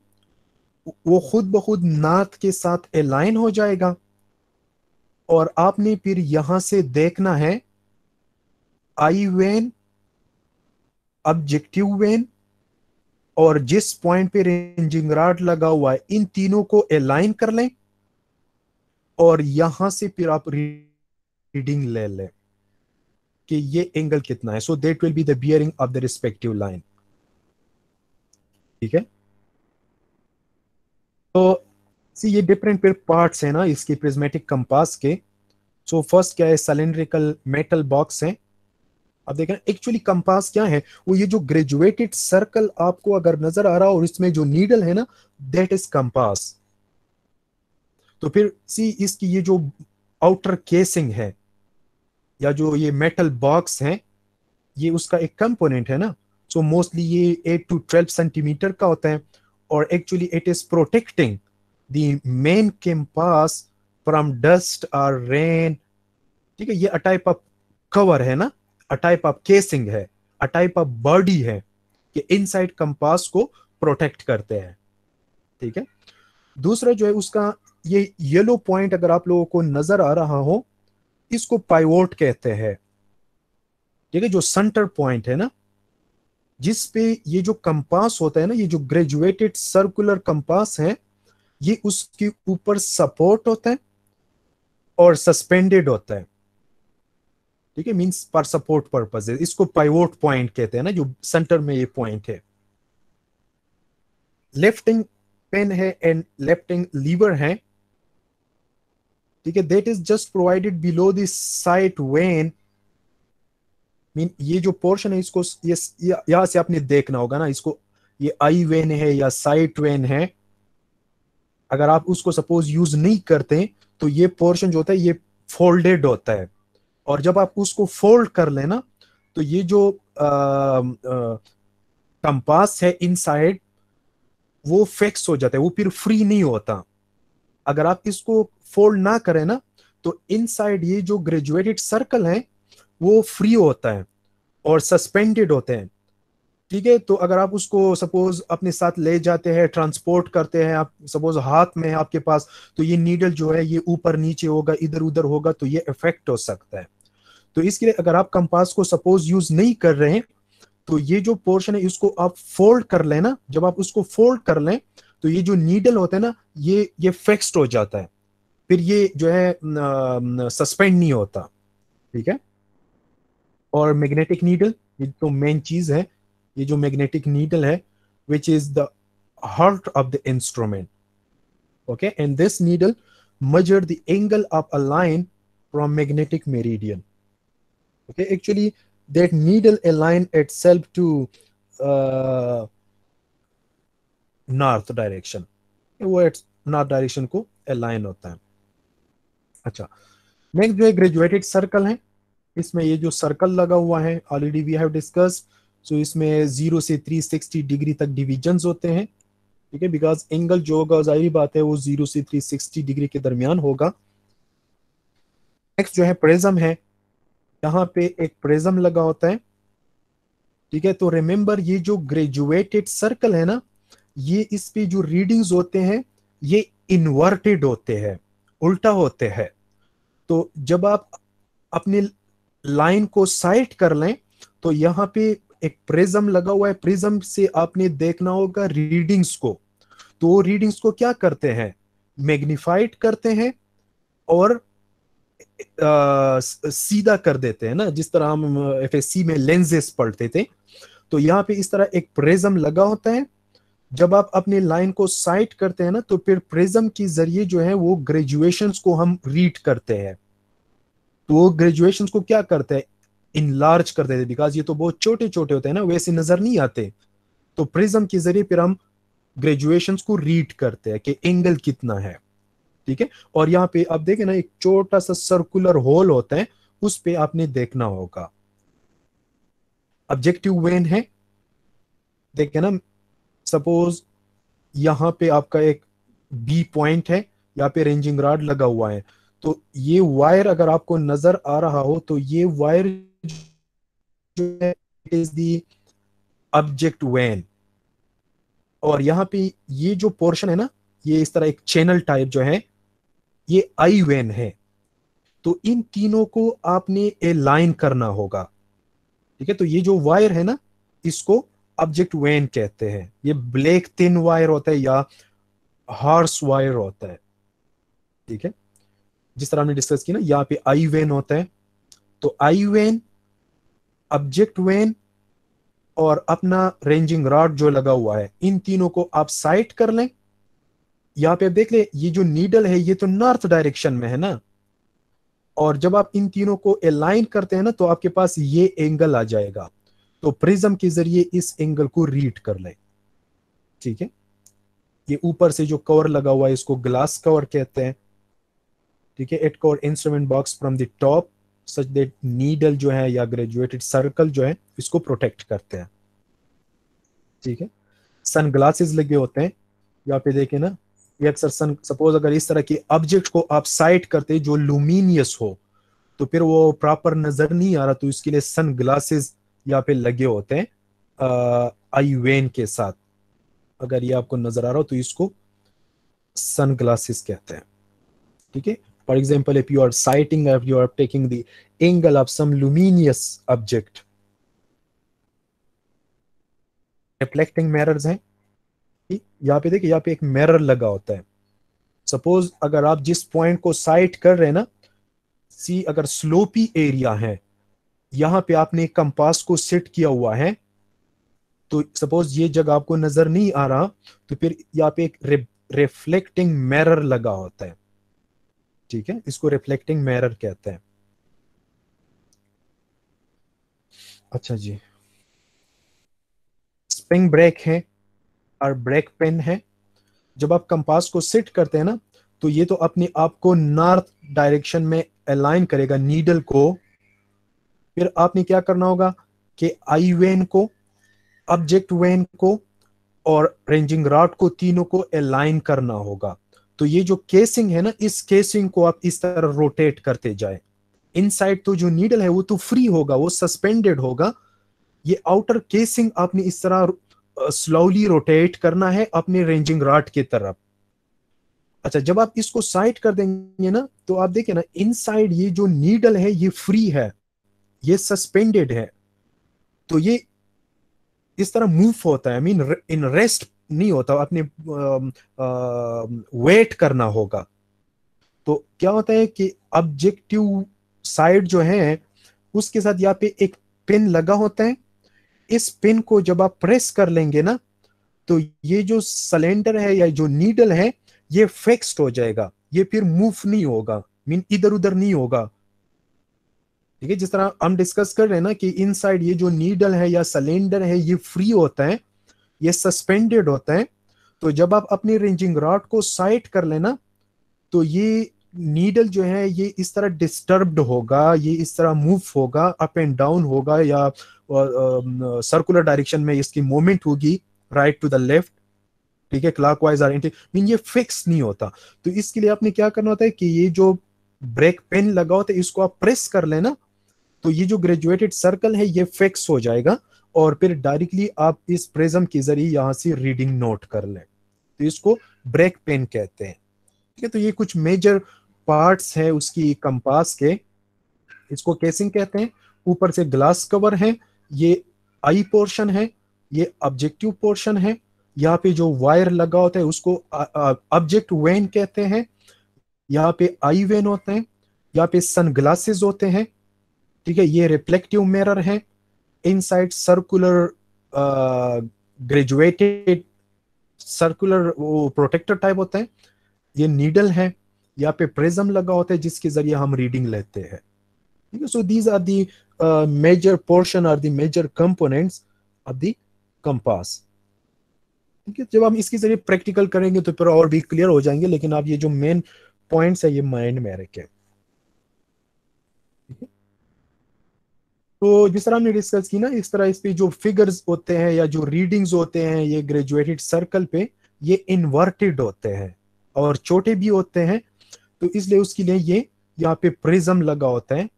वो खुद ब खुद नाथ के साथ अलाइन हो जाएगा, और आपने फिर यहां से देखना है आई वेन, ऑब्जेक्टिव वेन और जिस पॉइंट पे रेंजिंग रॉड लगा हुआ है, इन तीनों को अलाइन कर लें और यहां से फिर आप रीडिंग ले लें कि ये एंगल कितना है. So that will be the bearing of the respective line. ठीक है, तो ये डिफरेंट फिर पार्ट्स है ना इसके प्रिज्मेटिक कंपास के. सो so, फर्स्ट क्या है, सिलेंड्रिकल मेटल बॉक्स है. अब देखें एक्चुअली कंपास क्या है, वो ये जो ग्रेजुएटेड सर्कल आपको अगर नजर आ रहा हो और इसमें जो नीडल है ना, दैट इज कंपास. तो फिर सी इसकी ये जो आउटर केसिंग है या जो ये मेटल बॉक्स है, ये उसका एक कंपोनेंट है ना. सो so, मोस्टली ये एट टू ट्वेल्व सेंटीमीटर का होता है और actually it is protecting the main compass from dust और रेन. ठीक है, ये अ टाइप ऑफ कवर है ना, अ टाइप ऑफ केसिंग है, अ टाइप ऑफ बॉडी है कि इनसाइड कंपास को प्रोटेक्ट करते हैं. ठीक है, दूसरा जो है उसका ये येलो पॉइंट अगर आप लोगों को नजर आ रहा हो, इसको पाइवोट कहते हैं. ठीक है, जो सेंटर पॉइंट है ना, जिस पे ये जो कंपास होता है ना, ये जो ग्रेजुएटेड सर्कुलर कंपास है, ये उसके ऊपर सपोर्ट होता है और सस्पेंडेड होता है. ठीक है, मींस पर सपोर्ट पर्पस, इसको पाइवोट पॉइंट कहते हैं ना, जो सेंटर में ये पॉइंट है. लेफ्टिंग पेन है एंड लेफ्टिंग लीवर है. ठीक है, that is just provided below this site when. Mean ये जो पोर्शन है इसको ये यहां से आपने देखना होगा ना, इसको ये आई वेन है या साइट वेन है. अगर आप उसको सपोज यूज नहीं करते तो ये पोर्शन जो होता है ये फोल्डेड होता है, और जब आप उसको फोल्ड कर लेना तो ये जो कंपास है इनसाइड वो फिक्स हो जाता है, वो फिर फ्री नहीं होता. अगर आप इसको फोल्ड ना करें ना तो इनसाइड ये जो ग्रेजुएटेड सर्कल है वो फ्री होता है और सस्पेंडेड होते हैं. ठीक है, तो अगर आप उसको सपोज अपने साथ ले जाते हैं, ट्रांसपोर्ट करते हैं, आप सपोज हाथ में है आपके पास, तो ये नीडल जो है ये ऊपर नीचे होगा, इधर उधर होगा, तो ये इफेक्ट हो सकता है. तो इसके लिए अगर आप कंपास को सपोज यूज नहीं कर रहे हैं तो ये जो पोर्शन है इसको आप फोल्ड कर लेना. जब आप उसको फोल्ड कर लें तो ये जो नीडल होता है ना, ये ये फिक्स्ड हो जाता है, फिर ये जो है सस्पेंड नहीं होता. ठीक है, और मैग्नेटिक नीडल, ये तो मेन चीज है, ये जो मैग्नेटिक नीडल है which is the heart of the instrument. Okay, and this needle measure the angle of a line from magnetic meridian. Okay, actually that needle align itself to north direction, वो इट्स नॉर्थ डायरेक्शन को अलाइन होता है. अच्छा, नेक्स्ट जो है ग्रेजुएटेड सर्कल है, इसमें ये जो सर्कल लगा हुआ है already we have discussed. So so, इसमें जीरो से तीन सौ साठ डिग्री तक डिविजन्स होते हैं. ठीक है, बिकॉज एंगल जो होगा जाहिर बात है वो जीरो से तीन सौ साठ डिग्री के दरमियान होगा. नेक्स्ट जो है प्रिज्म है, यहाँ पे एक प्रिज्म लगा होता है. ठीक है, तो रिमेंबर ये जो ग्रेजुएटेड सर्कल है ना, ये इस पे जो रीडिंग्स होते हैं ये इन्वर्टेड होते हैं, उल्टा होते हैं. तो जब आप अपने लाइन को साइट कर लें तो यहाँ पे एक प्रिज्म लगा हुआ है, प्रिज्म से आपने देखना होगा रीडिंग्स को. तो वो रीडिंग्स को क्या करते हैं, मैग्नीफाइड करते हैं और आ, सीधा कर देते हैं ना, जिस तरह हम एफएससी में लेंसेज पढ़ते थे. तो यहाँ पे इस तरह एक प्रिज्म लगा होता है, जब आप अपने लाइन को साइट करते हैं ना तो फिर प्रिज्म के जरिए जो है वो ग्रेजुएशंस को हम रीड करते हैं. तो वो ग्रेजुएशंस को क्या करते हैं, इनलार्ज कर देते, बिकॉज ये तो बहुत छोटे छोटे होते हैं ना, वैसे नजर नहीं आते. तो प्रिज्म के जरिए फिर हम ग्रेजुएशंस को रीड करते हैं कि एंगल कितना है. ठीक है, और यहाँ पे आप देखें ना एक छोटा सा सर्कुलर होल होता है, उस पे आपने देखना होगा. ऑब्जेक्टिव वेन है, देखें ना सपोज यहाँ पे आपका एक बी पॉइंट है, यहाँ पे रेंजिंग रॉड लगा हुआ है, तो ये वायर अगर आपको नजर आ रहा हो तो ये वायर जो है it is the object vane. और यहाँ पे ये जो पोर्शन है ना, ये इस तरह एक चैनल टाइप जो है, ये आई वेन है. तो इन तीनों को आपने अलाइन करना होगा. ठीक है। तो ये जो वायर है ना, इसको ऑब्जेक्ट वेन कहते हैं। ये ब्लैक थिन वायर होता है या हार्स वायर होता है, ठीक है, जिस तरह हमने डिस्कस की ना। यहाँ पे आई वेन होता है, तो आई वेन, ऑब्जेक्ट वेन और अपना रेंजिंग रॉड जो लगा हुआ है, इन तीनों को आप साइट कर लें। यहाँ पे आप देख लें, ये जो नीडल है ये तो नॉर्थ डायरेक्शन में है ना, और जब आप इन तीनों को अलाइन करते हैं ना तो आपके पास ये एंगल आ जाएगा। तो प्रिज्म के जरिए इस एंगल को रीड कर लें, ठीक है। ये ऊपर से जो कवर लगा हुआ है इसको ग्लास कवर कहते हैं, ठीक है। It cover instrument box from the top such that needle जो है या ग्रेजुएटेड सर्कल जो है इसको प्रोटेक्ट करते हैं, ठीक है। सन ग्लासेस लगे होते हैं, यहाँ पे देखें ना, ये अक्सर सन, सपोज अगर इस तरह के ऑब्जेक्ट को आप साइट करते जो लुमिनियस हो तो फिर वो प्रॉपर नजर नहीं आ रहा, तो इसके लिए सन ग्लासेस यहाँ पे लगे होते हैं आई वेन के साथ। अगर ये आपको नजर आ रहा हो तो इसको सन ग्लासेस कहते हैं, ठीक है। For example if you are sighting, if you are taking the angle of some luminous object, reflecting mirrors हैं। यहाँ पे देखिए, यहाँ पे एक मिरर लगा होता है। सपोज अगर आप जिस पॉइंट को साइट कर रहे हैं ना, सी अगर स्लोपी एरिया है, यहाँ पे आपने कंपास को सेट किया हुआ है, तो सपोज ये जगह आपको नजर नहीं आ रहा, तो फिर यहाँ पे एक रे, रिफ्लेक्टिंग मिरर लगा होता है, ठीक है। इसको रिफ्लेक्टिंग मिरर कहते हैं। अच्छा जी, स्प्रिंग ब्रेक है और ब्रेक पेन है। जब आप कंपास को सेट करते हैं ना, तो ये तो अपने आप को नॉर्थ डायरेक्शन में अलाइन करेगा नीडल को। फिर आपने क्या करना होगा कि आई वेन को, ऑब्जेक्ट वेन को और रेंजिंग रॉड को, तीनों को अलाइन करना होगा। तो ये जो केसिंग है ना, इस केसिंग को आप इस तरह रोटेट करते जाए। इनसाइड तो जो नीडल है वो तो फ्री होगा, वो सस्पेंडेड होगा। ये आउटर केसिंग आपने इस तरह स्लोली रोटेट करना है अपने रेंजिंग रॉड की तरफ। अच्छा, जब आप इसको साइड कर देंगे ना, तो आप देखें ना, इनसाइड ये जो नीडल है ये फ्री है, ये सस्पेंडेड है, तो ये इस तरह मूव होता है। आई मीन इन रेस्ट नहीं होता, अपने वेट करना होगा। तो क्या होता है कि ऑब्जेक्टिव साइड जो है उसके साथ यहाँ पे एक पिन लगा होता है। इस पिन को जब आप प्रेस कर लेंगे ना, तो ये जो सिलेंडर है या जो नीडल है ये फिक्स्ड हो जाएगा, ये फिर मूव नहीं होगा, मीन इधर उधर नहीं होगा, ठीक है। जिस तरह हम डिस्कस कर रहे हैं ना कि इनसाइड ये जो नीडल है या सिलेंडर है ये फ्री होता है, ये सस्पेंडेड होता है। तो जब आप अपनी रेंजिंग रॉड को साइट कर लेना, तो ये नीडल जो है ये इस तरह डिस्टर्ब्ड होगा, ये इस तरह मूव होगा, अप एंड डाउन होगा, या सर्कुलर डायरेक्शन में इसकी मोमेंट होगी, राइट टू द लेफ्ट, ठीक है, क्लॉकवाइज और एंटी, मीन ये फिक्स नहीं होता। तो इसके लिए आपने क्या करना होता है कि ये जो ब्रेक पेन लगा होता है इसको आप प्रेस कर लेना, तो ये जो ग्रेजुएटेड सर्कल है ये फिक्स हो जाएगा, और फिर डायरेक्टली आप इस प्रिज्म के जरिए यहाँ से रीडिंग नोट कर लें। तो इसको ब्रेक पेन कहते हैं, ठीक है। तो ये कुछ मेजर पार्ट्स है उसकी कंपास के, इसको केसिंग कहते हैं। ऊपर से ग्लास कवर है, ये आई पोर्शन है, ये ऑब्जेक्टिव पोर्शन है। यहाँ पे जो वायर लगा होता है उसको ऑब्जेक्ट वेन कहते हैं, यहाँ पे आई वेन होते हैं, यहाँ पे सन ग्लासेस होते हैं, ठीक है। ये रिफ्लेक्टिव मिरर है। इनसाइड सर्कुलर ग्रेजुएटेड सर्कुलर वो प्रोटेक्टर टाइप होते हैं। ये नीडल है, यहाँ पे प्रिज्म लगा होता है जिसके जरिए हम रीडिंग लेते हैं, ठीक है। So these are the major portion are the major components of the compass, ठीक है। जब हम इसके जरिए प्रैक्टिकल करेंगे तो फिर और भी क्लियर हो जाएंगे, लेकिन आप ये जो मेन पॉइंट्स है ये माइंड में रखें, ठीक है। तो जिस तरह हमने डिस्कस की ना, इस तरह इस पे जो फिगर्स होते हैं या जो रीडिंग्स होते हैं, ये ग्रेजुएटेड सर्कल पे ये इन्वर्टेड होते हैं और छोटे भी होते हैं, तो इसलिए उसके लिए ये यहाँ पे प्रिज्म लगा होता है।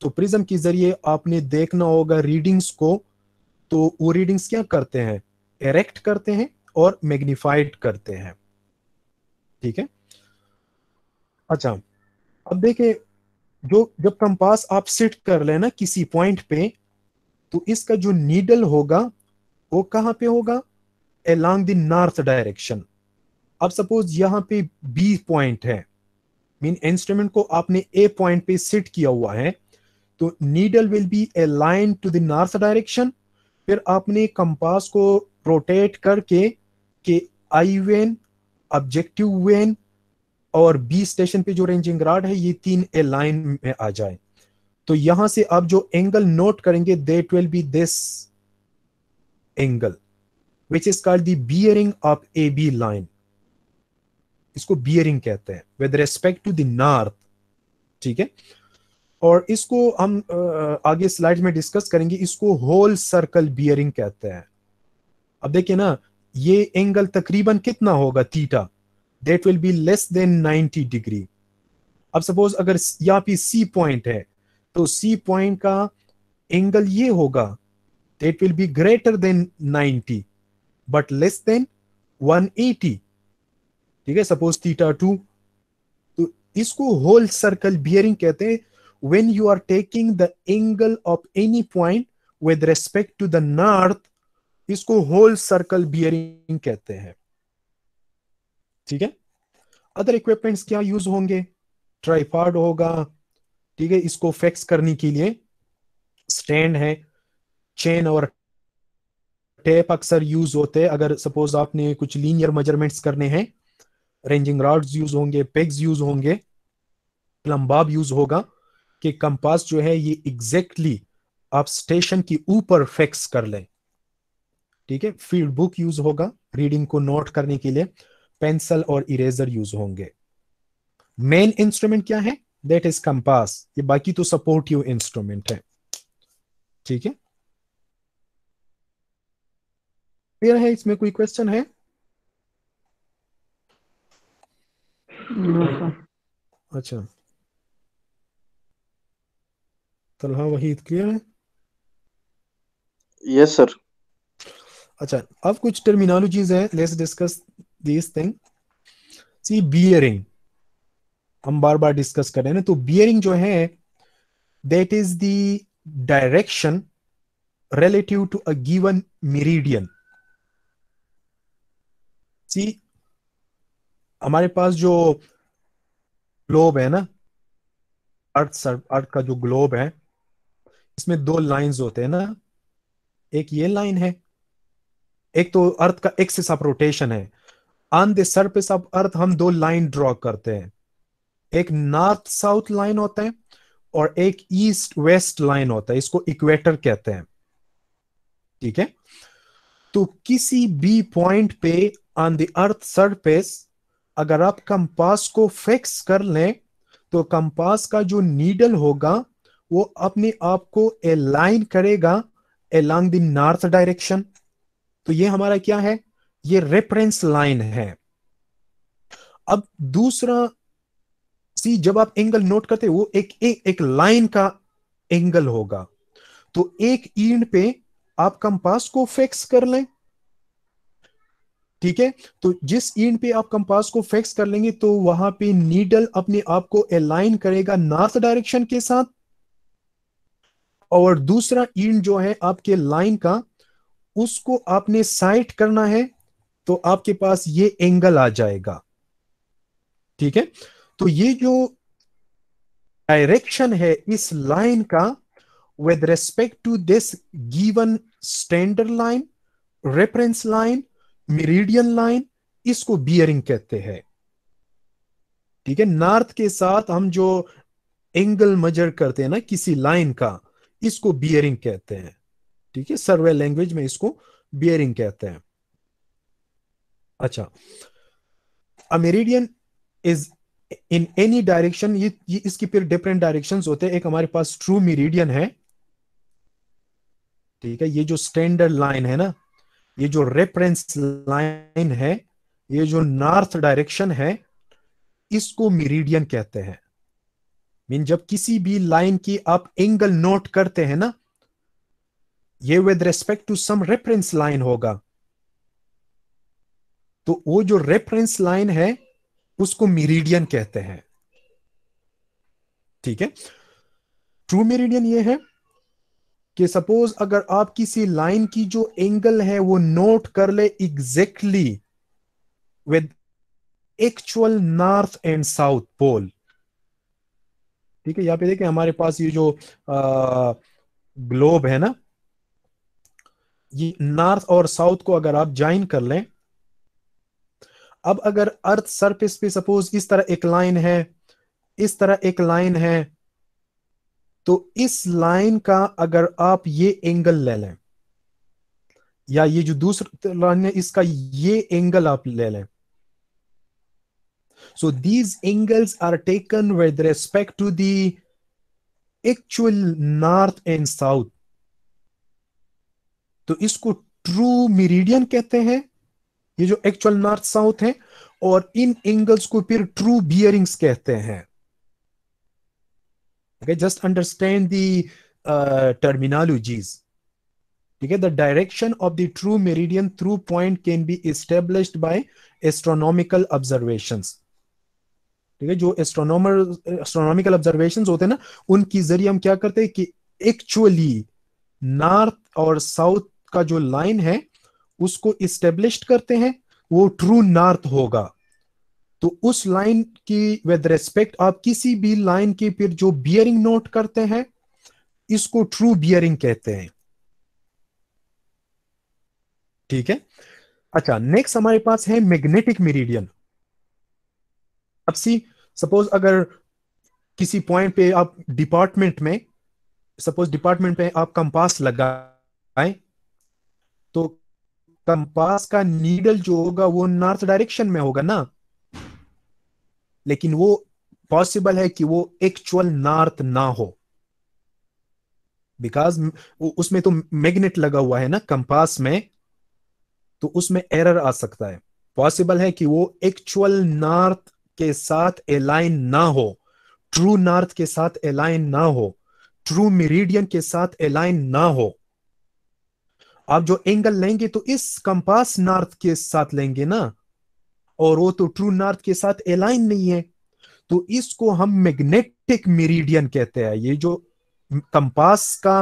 तो प्रिज्म के जरिए आपने देखना होगा रीडिंग्स को, तो वो रीडिंग्स क्या करते हैं, एरेक्ट करते हैं और मैग्नीफाइड करते हैं, ठीक है। अच्छा, अब देखें, जो जब कंपास आप सेट कर लेना किसी पॉइंट पे, तो इसका जो नीडल होगा वो कहाँ पे होगा, एलॉन्ग द नॉर्थ डायरेक्शन। अब सपोज यहाँ पे बी पॉइंट है, मीन इंस्ट्रूमेंट को आपने ए पॉइंट पे सेट किया हुआ है, तो needle will be aligned to the north direction. फिर आपने कंपास को रोटेट करके के आई वेन, ऑब्जेक्टिव वेन और बी स्टेशन पे जो रेंजिंग रॉड है, ये तीन अलाइन में आ जाए। तो यहां से आप जो एंगल नोट करेंगे, that will be this angle which is called the bearing of A B line. इसको बियरिंग कहते हैं with respect to the north, ठीक है। और इसको हम आगे स्लाइड में डिस्कस करेंगे, इसको होल सर्कल बियरिंग कहते हैं। अब देखिए ना, ये एंगल तकरीबन कितना होगा, theta, that will be less than ninety degree. अब सपोज अगर यहाँ पे सी पॉइंट है, तो सी पॉइंट का एंगल ये होगा, that will be greater than ninety but less than one eighty, ठीक है, सपोज थीटा टू। तो इसको होल सर्कल बियरिंग कहते हैं, when you are taking the angle of any point with respect to the north, इसको whole circle bearing कहते हैं, ठीक है। अदर इक्विपमेंट्स क्या यूज होंगे, ट्राइपॉड होगा, ठीक है, इसको फिक्स करने के लिए स्टैंड है, चेन और टेप अक्सर यूज होते हैं। अगर सपोज आपने कुछ लीनियर मेजरमेंट्स करने हैं, रेंजिंग रॉड्स यूज होंगे, पेग्स यूज होंगे, प्लम्बाब यूज होगा कि कंपास जो है ये एग्जैक्टली आप स्टेशन के ऊपर फिक्स कर लें, ठीक है। फील्ड बुक यूज होगा रीडिंग को नोट करने के लिए, पेंसिल और इरेजर यूज होंगे। मेन इंस्ट्रूमेंट क्या है, दैट इज कंपास, ये बाकी तो सपोर्टिव इंस्ट्रूमेंट है, ठीक है। क्लियर है, इसमें कोई क्वेश्चन है? अच्छा, तलहा वहीद क्लियर है? Yes sir. अच्छा, अब कुछ टर्मिनोलॉजीज है, let's discuss this thing. See bearing हम बार बार डिस्कस कर रहे हैं ना, तो बियरिंग जो है that is the direction relative to a given meridian. See हमारे पास जो ग्लोब है ना, अर्थ अर्थ का जो ग्लोब है, इसमें दो लाइंस होते हैं ना, एक ये लाइन है, एक तो अर्थ का एक्सिस ऑफ रोटेशन है। On the surface of earth हम दो लाइन ड्रॉ करते हैं, एक नॉर्थ साउथ लाइन होता है और एक ईस्ट वेस्ट लाइन होता है, इसको इक्वेटर कहते हैं, ठीक है। तो किसी भी पॉइंट पे ऑन द अर्थ सरफेस अगर आप कंपास को फिक्स कर लें, तो कंपास का जो नीडल होगा वो अपने आप को अलाइन करेगा अलोंग द नॉर्थ डायरेक्शन। तो ये हमारा क्या है, ये रेफरेंस लाइन है। अब दूसरा सी, जब आप एंगल नोट करते वो एक एक, एक लाइन का एंगल होगा, तो एक एंड पे आप कंपास को फिक्स कर लें, ठीक है। तो जिस एंड पे आप कंपास को फिक्स कर लेंगे, तो वहां पे नीडल अपने आप को अलाइन करेगा नॉर्थ डायरेक्शन के साथ, और दूसरा एंड जो है आपके लाइन का, उसको आपने साइड करना है, तो आपके पास ये एंगल आ जाएगा, ठीक है। तो ये जो डायरेक्शन है इस लाइन का with respect to this given standard line, reference line, meridian line, इसको बियरिंग कहते हैं, ठीक है। नॉर्थ के साथ हम जो एंगल मेजर करते हैं ना किसी लाइन का, इसको बियरिंग कहते हैं, ठीक है, सर्वे लैंग्वेज में इसको बियरिंग कहते हैं। अच्छा, a meridian is in any direction, ये इसकी फिर डिफरेंट डायरेक्शंस होते हैं। एक हमारे पास ट्रू मेरिडियन है, ठीक है, ये जो स्टैंडर्ड लाइन है ना, ये जो रेफरेंस लाइन है, ये जो नॉर्थ डायरेक्शन है, इसको मेरिडियन कहते हैं। मीन जब किसी भी लाइन की आप एंगल नोट करते हैं ना, ये with respect to some reference line होगा, तो वो जो रेफरेंस लाइन है उसको मेरिडियन कहते हैं, ठीक है। ट्रू मेरिडियन ये है, कि सपोज अगर आप किसी लाइन की जो एंगल है वो नोट कर ले exactly with actual north and south pole. ठीक है, यहाँ पे देखें हमारे पास ये जो ग्लोब है ना, ये नॉर्थ और साउथ को अगर आप ज्वाइन कर लें, अब अगर अर्थ सरफेस पे सपोज इस तरह एक लाइन है, इस तरह एक लाइन है, तो इस लाइन का अगर आप ये एंगल ले लें या ये जो दूसरी लाइन है इसका ये एंगल आप ले लें, so these angles are taken with respect to the actual north and south, तो इसको true meridian कहते हैं, ये जो actual north south है, और इन angles को फिर true bearings कहते हैं। Okay, just understand the uh, terminologies. Okay, the direction of the true meridian through point can be established by astronomical observations. ठीक है, जो एस्ट्रोनॉमर एस्ट्रोनॉमिकल ऑब्जर्वेशंस होते हैं ना, उनकी जरिए हम क्या करते हैं कि एक्चुअली नॉर्थ और साउथ का जो लाइन है उसको एस्टेब्लिश करते हैं, वो ट्रू नॉर्थ होगा। तो उस लाइन की विद रेस्पेक्ट आप किसी भी लाइन की फिर जो बियरिंग नोट करते हैं, इसको ट्रू बियरिंग कहते हैं। ठीक है, अच्छा नेक्स्ट हमारे पास है मैग्नेटिक मेरिडियन। अब सी सपोज अगर किसी पॉइंट पे आप डिपार्टमेंट में सपोज डिपार्टमेंट पे आप कंपास लगाए, तो कंपास का नीडल जो होगा वो नॉर्थ डायरेक्शन में होगा ना, लेकिन वो पॉसिबल है कि वो एक्चुअल नॉर्थ ना हो, बिकॉज उसमें तो मैग्नेट लगा हुआ है ना कंपास में, तो उसमें एरर आ सकता है। पॉसिबल है कि वो एक्चुअल नॉर्थ के साथ एलाइन ना हो, ट्रू नॉर्थ के साथ एलाइन ना हो, ट्रू मेरिडियन के साथ एलाइन ना हो। आप जो एंगल लेंगे तो इस कंपास नॉर्थ के साथ लेंगे ना, और वो तो ट्रू नॉर्थ के साथ एलाइन नहीं है, तो इसको हम मैग्नेटिक मेरिडियन कहते हैं। ये जो कंपास का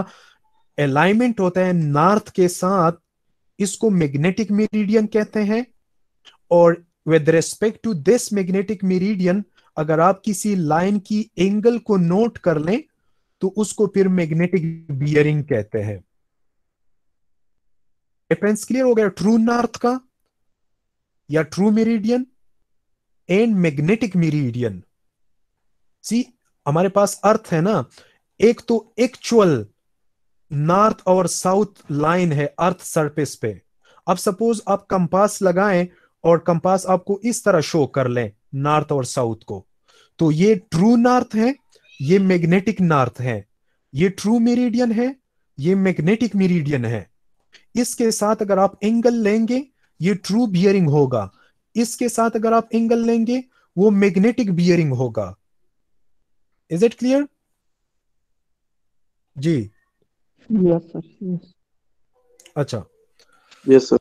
एलाइनमेंट होता है नॉर्थ के साथ, इसको मैग्नेटिक मेरिडियन कहते हैं। और With respect to this magnetic meridian, अगर आप किसी लाइन की एंगल को नोट कर लें तो उसको फिर मैग्नेटिक बियरिंग कहते हैं। डिफरेंस क्लियर हो गया ट्रू नॉर्थ का या true meridian and magnetic meridian. See हमारे पास अर्थ है ना, एक तो एक्चुअल नॉर्थ और साउथ लाइन है अर्थ सरफेस पे। अब सपोज आप कंपास लगाएं और कंपास आपको इस तरह शो कर ले नॉर्थ और साउथ को, तो ये ट्रू नॉर्थ है, ये मैग्नेटिक नॉर्थ है, ये ट्रू मेरिडियन है, ये मैग्नेटिक मेरिडियन है। इसके साथ अगर आप एंगल लेंगे ये ट्रू बियरिंग होगा, इसके साथ अगर आप एंगल लेंगे वो मैग्नेटिक बियरिंग होगा। Is it clear? जी यस सर, यस। अच्छा यस सर।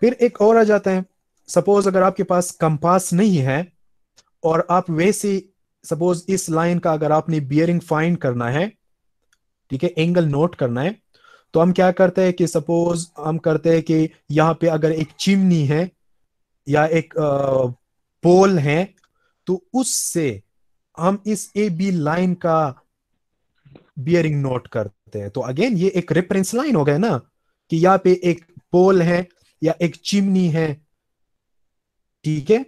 फिर एक और आ जाता है, सपोज अगर आपके पास कंपास नहीं है और आप वैसे सपोज इस लाइन का अगर आपने बियरिंग फाइंड करना है, ठीक है, एंगल नोट करना है, तो हम क्या करते हैं कि सपोज हम करते हैं कि यहाँ पे अगर एक चिमनी है या एक आ, पोल है, तो उससे हम इस ए बी लाइन का बियरिंग नोट करते हैं। तो अगेन ये एक रेफरेंस लाइन हो गया ना, कि यहाँ पे एक पोल है या एक चिमनी है, ठीक है,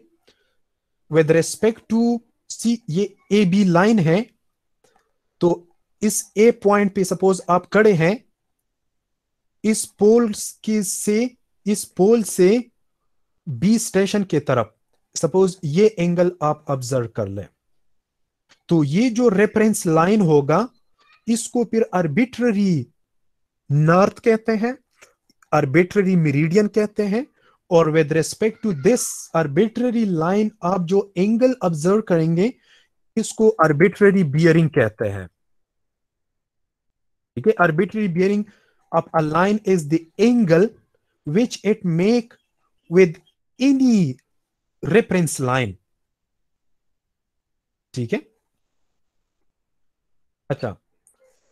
विद रेस्पेक्ट टू सी ये ए बी लाइन है, तो इस ए पॉइंट पे सपोज आप खड़े हैं, इस पोल की से इस पोल से बी स्टेशन के तरफ सपोज ये एंगल आप ऑब्जर्व कर लें, तो ये जो रेफरेंस लाइन होगा इसको फिर आर्बिट्ररी नॉर्थ कहते हैं, आर्बिट्ररी मेरिडियन कहते हैं। और with respect to this arbitrary line आप जो एंगल ऑब्जर्व करेंगे इसको आर्बिट्ररी बियरिंग कहते हैं। ठीक है, arbitrary bearing of a line is the angle which it make with any reference line. ठीक है, अच्छा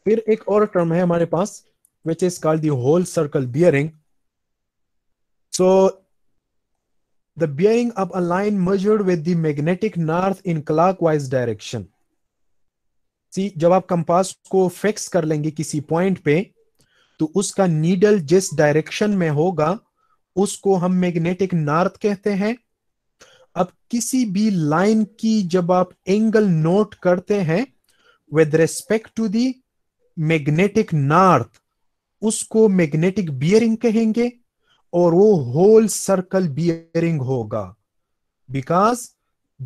फिर एक और टर्म है हमारे पास which is called the whole circle bearing. So the bearing of a line measured with the magnetic north in clockwise direction. See, जब आप कंपास को फिक्स कर लेंगे किसी पॉइंट पे तो उसका नीडल जिस डायरेक्शन में होगा उसको हम मैग्नेटिक नॉर्थ कहते हैं. अब किसी भी लाइन की जब आप एंगल नोट करते हैं with respect to the magnetic north उसको मैग्नेटिक बियरिंग कहेंगे और वो होल सर्कल बियरिंग होगा because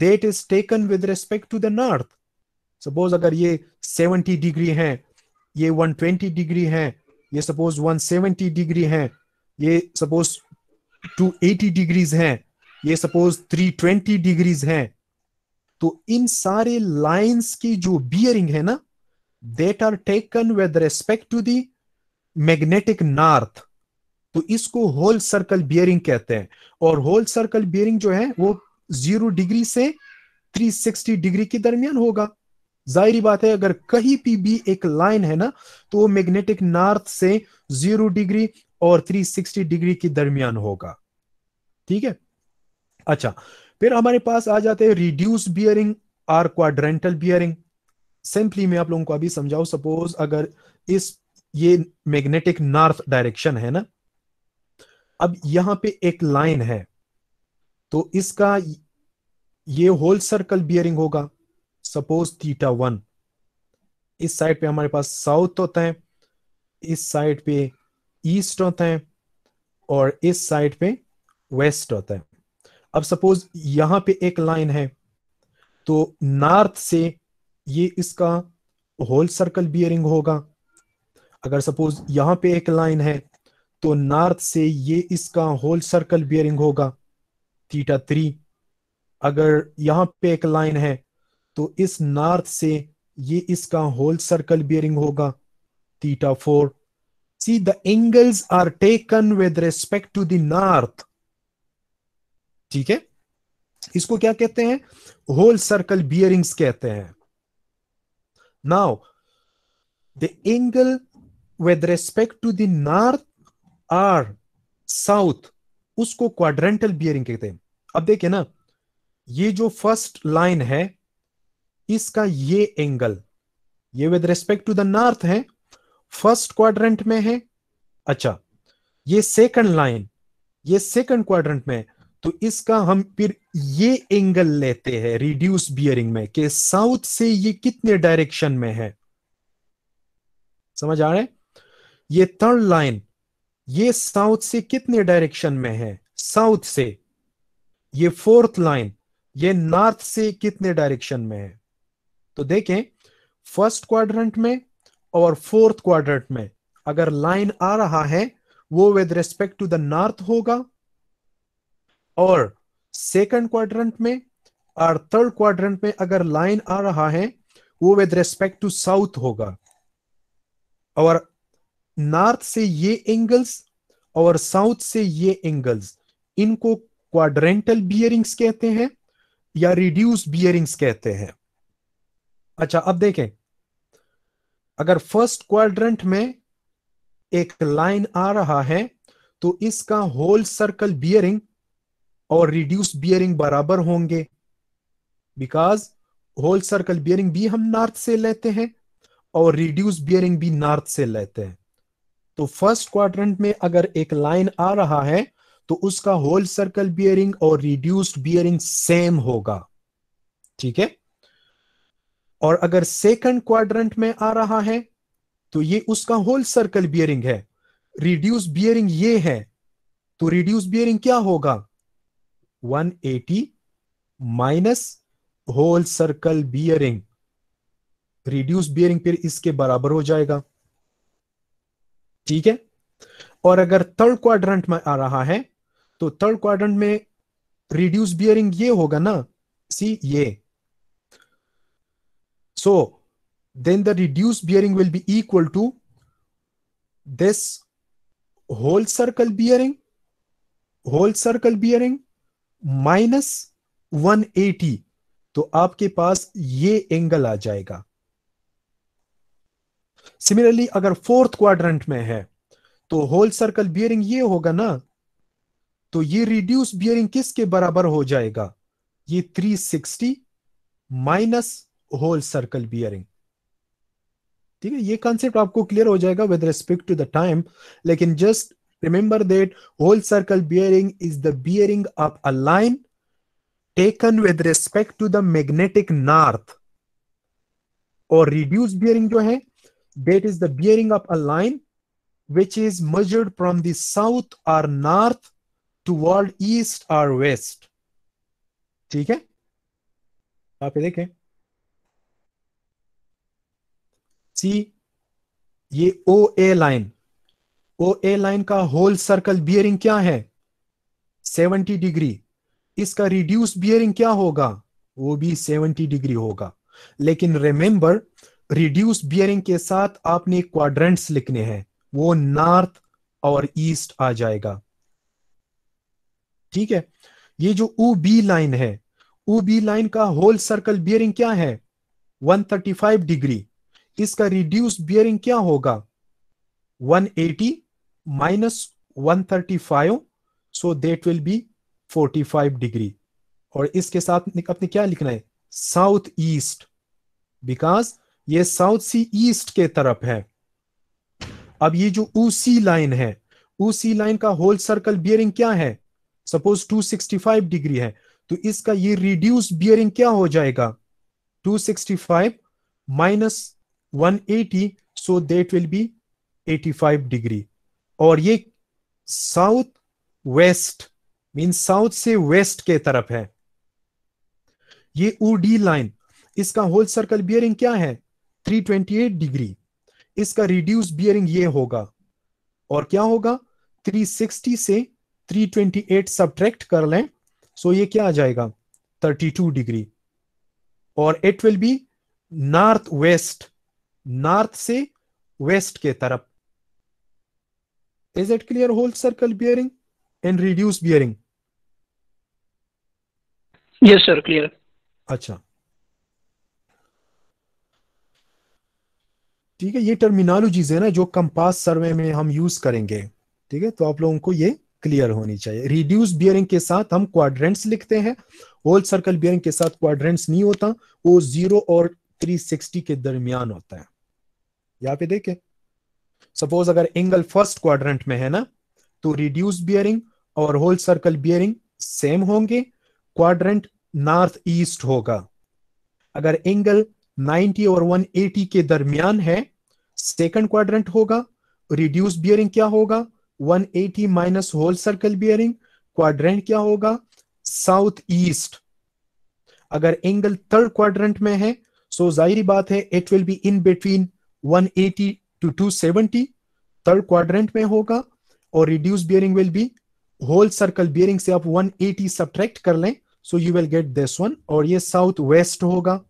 that is taken with respect to the north. Suppose अगर ये सेवेंटी डिग्री है, ये वन ट्वेंटी डिग्री है, ये सपोज वन सेवेंटी डिग्री है, ये सपोज टू एटी डिग्रीज है, ये सपोज थ्री ट्वेंटी डिग्रीज है, तो इन सारे लाइंस की जो बियरिंग है ना that are taken with respect to the magnetic north, तो इसको होल सर्कल बियरिंग कहते हैं. और होल सर्कल बियरिंग जो है वो जीरो डिग्री से थ्री सिक्सटी डिग्री के दरमियान होगा. जाहिर बात है अगर कहीं पे भी एक लाइन है ना तो वो मैग्नेटिक नॉर्थ से जीरो डिग्री और थ्री सिक्सटी डिग्री के दरमियान होगा. ठीक है, अच्छा फिर हमारे पास आ जाते हैं रिड्यूस बियरिंग और क्वाड्रेंटल बियरिंग. सिंपली मैं आप लोगों को अभी समझाऊं, सपोज अगर इस ये मैग्नेटिक नॉर्थ डायरेक्शन है ना, अब यहां पे एक लाइन है तो इसका ये होल सर्कल बियरिंग होगा सपोज थीटा वन. इस साइड पे हमारे पास साउथ होता है, इस साइड पे ईस्ट होता है और इस साइड पे वेस्ट होता है. अब सपोज यहां पे एक लाइन है तो नॉर्थ से ये इसका होल सर्कल बियरिंग होगा. अगर सपोज यहां पे एक लाइन है तो नॉर्थ से ये इसका होल सर्कल बियरिंग होगा थीटा थ्री. अगर यहां पे एक लाइन है तो इस नॉर्थ से ये इसका होल सर्कल बियरिंग होगा theta four. See the angles are taken with respect to the north. ठीक है, इसको क्या कहते हैं? होल सर्कल बियरिंग्स कहते हैं. Now, the angle with respect to the north or south, उसको quadrantal bearing कहते हैं. अब देखिए ना, ये जो first line है इसका ये angle, ये with respect to the north है, first quadrant में है. अच्छा, ये second line, ये second quadrant में है, तो इसका हम फिर ये एंगल लेते हैं रिड्यूस बियरिंग में कि साउथ से ये कितने डायरेक्शन में है. समझ आ रहा है? ये थर्ड लाइन ये साउथ से कितने डायरेक्शन में है, साउथ से. ये फोर्थ लाइन ये नॉर्थ से कितने डायरेक्शन में है. तो देखें फर्स्ट क्वाड्रेंट में और फोर्थ क्वाड्रेंट में अगर लाइन आ रहा है वो with respect to the north होगा और सेकंड क्वाड्रेंट में और थर्ड क्वाड्रेंट में अगर लाइन आ रहा है वो विद रेस्पेक्ट टू साउथ होगा. और नॉर्थ से ये एंगल्स और साउथ से ये एंगल्स, इनको क्वाड्रेंटल बियरिंग्स कहते हैं या रिड्यूस बियरिंग्स कहते हैं. अच्छा, अब देखें अगर फर्स्ट क्वाड्रेंट में एक लाइन आ रहा है तो इसका होल सर्कल बियरिंग और रिड्यूस बियरिंग बराबर होंगे बिकॉज होल सर्कल बियरिंग भी हम नॉर्थ से लेते हैं और रिड्यूस बियरिंग भी नॉर्थ से लेते हैं. तो फर्स्ट क्वाड्रेंट में अगर एक लाइन आ रहा है तो उसका होल सर्कल बियरिंग और रिड्यूस्ड बियरिंग सेम होगा. ठीक है, और अगर सेकंड क्वाड्रेंट में आ रहा है तो ये उसका होल सर्कल बियरिंग है, रिड्यूस बियरिंग ये है, तो रिड्यूस बियरिंग क्या होगा? One eighty minus whole circle bearing. Reduce bearing फिर इसके बराबर हो जाएगा. ठीक है, और अगर थर्ड क्वाड्रेंट में आ रहा है तो थर्ड क्वाड्रेंट में रिड्यूस बियरिंग ये होगा ना, सी ये. So then the reduce bearing will be equal to this whole circle bearing whole circle bearing minus one eighty, तो आपके पास ये एंगल आ जाएगा. सिमिलरली अगर फोर्थ क्वाड्रेंट में है तो होल सर्कल बियरिंग ये होगा ना, तो ये रिड्यूस बियरिंग किसके बराबर हो जाएगा, ये तीन सौ साठ माइनस होल सर्कल बियरिंग। ठीक है, ये कॉन्सेप्ट आपको क्लियर हो जाएगा with respect to the time, लेकिन just remember that whole circle bearing is the bearing of a line taken with respect to the magnetic north, और रिड्यूस बियरिंग जो है that is the bearing of a line which is measured from the south or north toward east or west। ठीक है, यहाँ पे देखें सी ये O A line, O A line का होल सर्कल बियरिंग क्या है सत्तर डिग्री, इसका रिड्यूस बियरिंग क्या होगा वो भी सत्तर डिग्री होगा। लेकिन रिमेंबर रिड्यूस बियरिंग के साथ आपने क्वाड्रेंट्स लिखने हैं, वो नॉर्थ और ईस्ट आ जाएगा। ठीक है, ये जो ओ बी लाइन है, ओ बी लाइन का होल सर्कल बियरिंग क्या है एक सौ पैंतीस डिग्री, इसका रिड्यूस बियरिंग क्या होगा एक सौ अस्सी माइनस एक सौ पैंतीस, सो दैट विल बी पैंतालीस डिग्री। और इसके साथ आपने क्या लिखना है साउथ ईस्ट, बिकॉज ये साउथ सी ईस्ट के तरफ है। अब ये जो ओसी लाइन है, ओसी लाइन का होल सर्कल बियरिंग क्या है सपोज दो सौ पैंसठ डिग्री है, तो इसका ये रिड्यूस बियरिंग क्या हो जाएगा दो सौ पैंसठ माइनस एक सौ अस्सी, सो दैट विल बी पचासी डिग्री। और ये साउथ वेस्ट मीन साउथ से वेस्ट के तरफ है। ये ओडी लाइन, इसका होल सर्कल बियरिंग क्या है तीन सौ अट्ठाईस डिग्री, इसका रिड्यूस बियरिंग ये होगा, और क्या होगा तीन सौ साठ से तीन सौ अट्ठाईस सब्ट्रैक्ट कर लें, सो ये क्या आ जाएगा बत्तीस डिग्री। और it will be north west, north से वेस्ट के तरफ। Is it clear whole circle bearing and reduce bearing? Yes sir, clear. अच्छा ठीक है, ये टर्मिनोलॉजीज है ना जो कंपास सर्वे में हम यूज करेंगे। ठीक है, तो आप लोगों को ये क्लियर होनी चाहिए। रिड्यूस बियरिंग के साथ हम क्वाड्रेंट्स लिखते हैं, होल सर्कल बियरिंग के साथ क्वाड्रेंट्स नहीं होता, वो जीरो और तीन सौ साठ के दरमियान होता है। यहाँ पे देखें सपोज अगर एंगल फर्स्ट क्वाड्रेंट में है ना, तो रिड्यूस बियरिंग और होल सर्कल बियरिंग सेम होंगे, क्वाड्रेंट नॉर्थ ईस्ट होगा। अगर एंगल नब्बे और एक सौ अस्सी के दरमियान है सेकंड क्वाड्रेंट होगा, रिड्यूस बियरिंग क्या होगा एक सौ अस्सी minus whole circle bearing, quadrant क्या होगा साउथ ईस्ट। अगर एंगल थर्ड क्वाड्रेंट में है सो जाहिर बात है it will be in between एक सौ अस्सी टू दो सौ सत्तर थर्ड क्वाड्रेंट में होगा, और reduce bearing will be whole circle bearing से आप एक सौ अस्सी सब्ट्रैक्ट कर लें, so you will get this one, और ये साउथ वेस्ट होगा।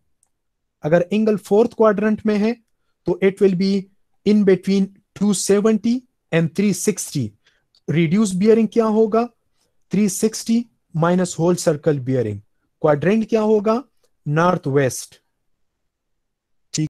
अगर एंगल फोर्थ क्वाड्रेंट में है तो it will be in between दो सौ सत्तर एंड तीन सौ साठ, रिड्यूस बियरिंग क्या होगा तीन सौ साठ minus whole circle bearing, quadrant क्या होगा नॉर्थ वेस्ट।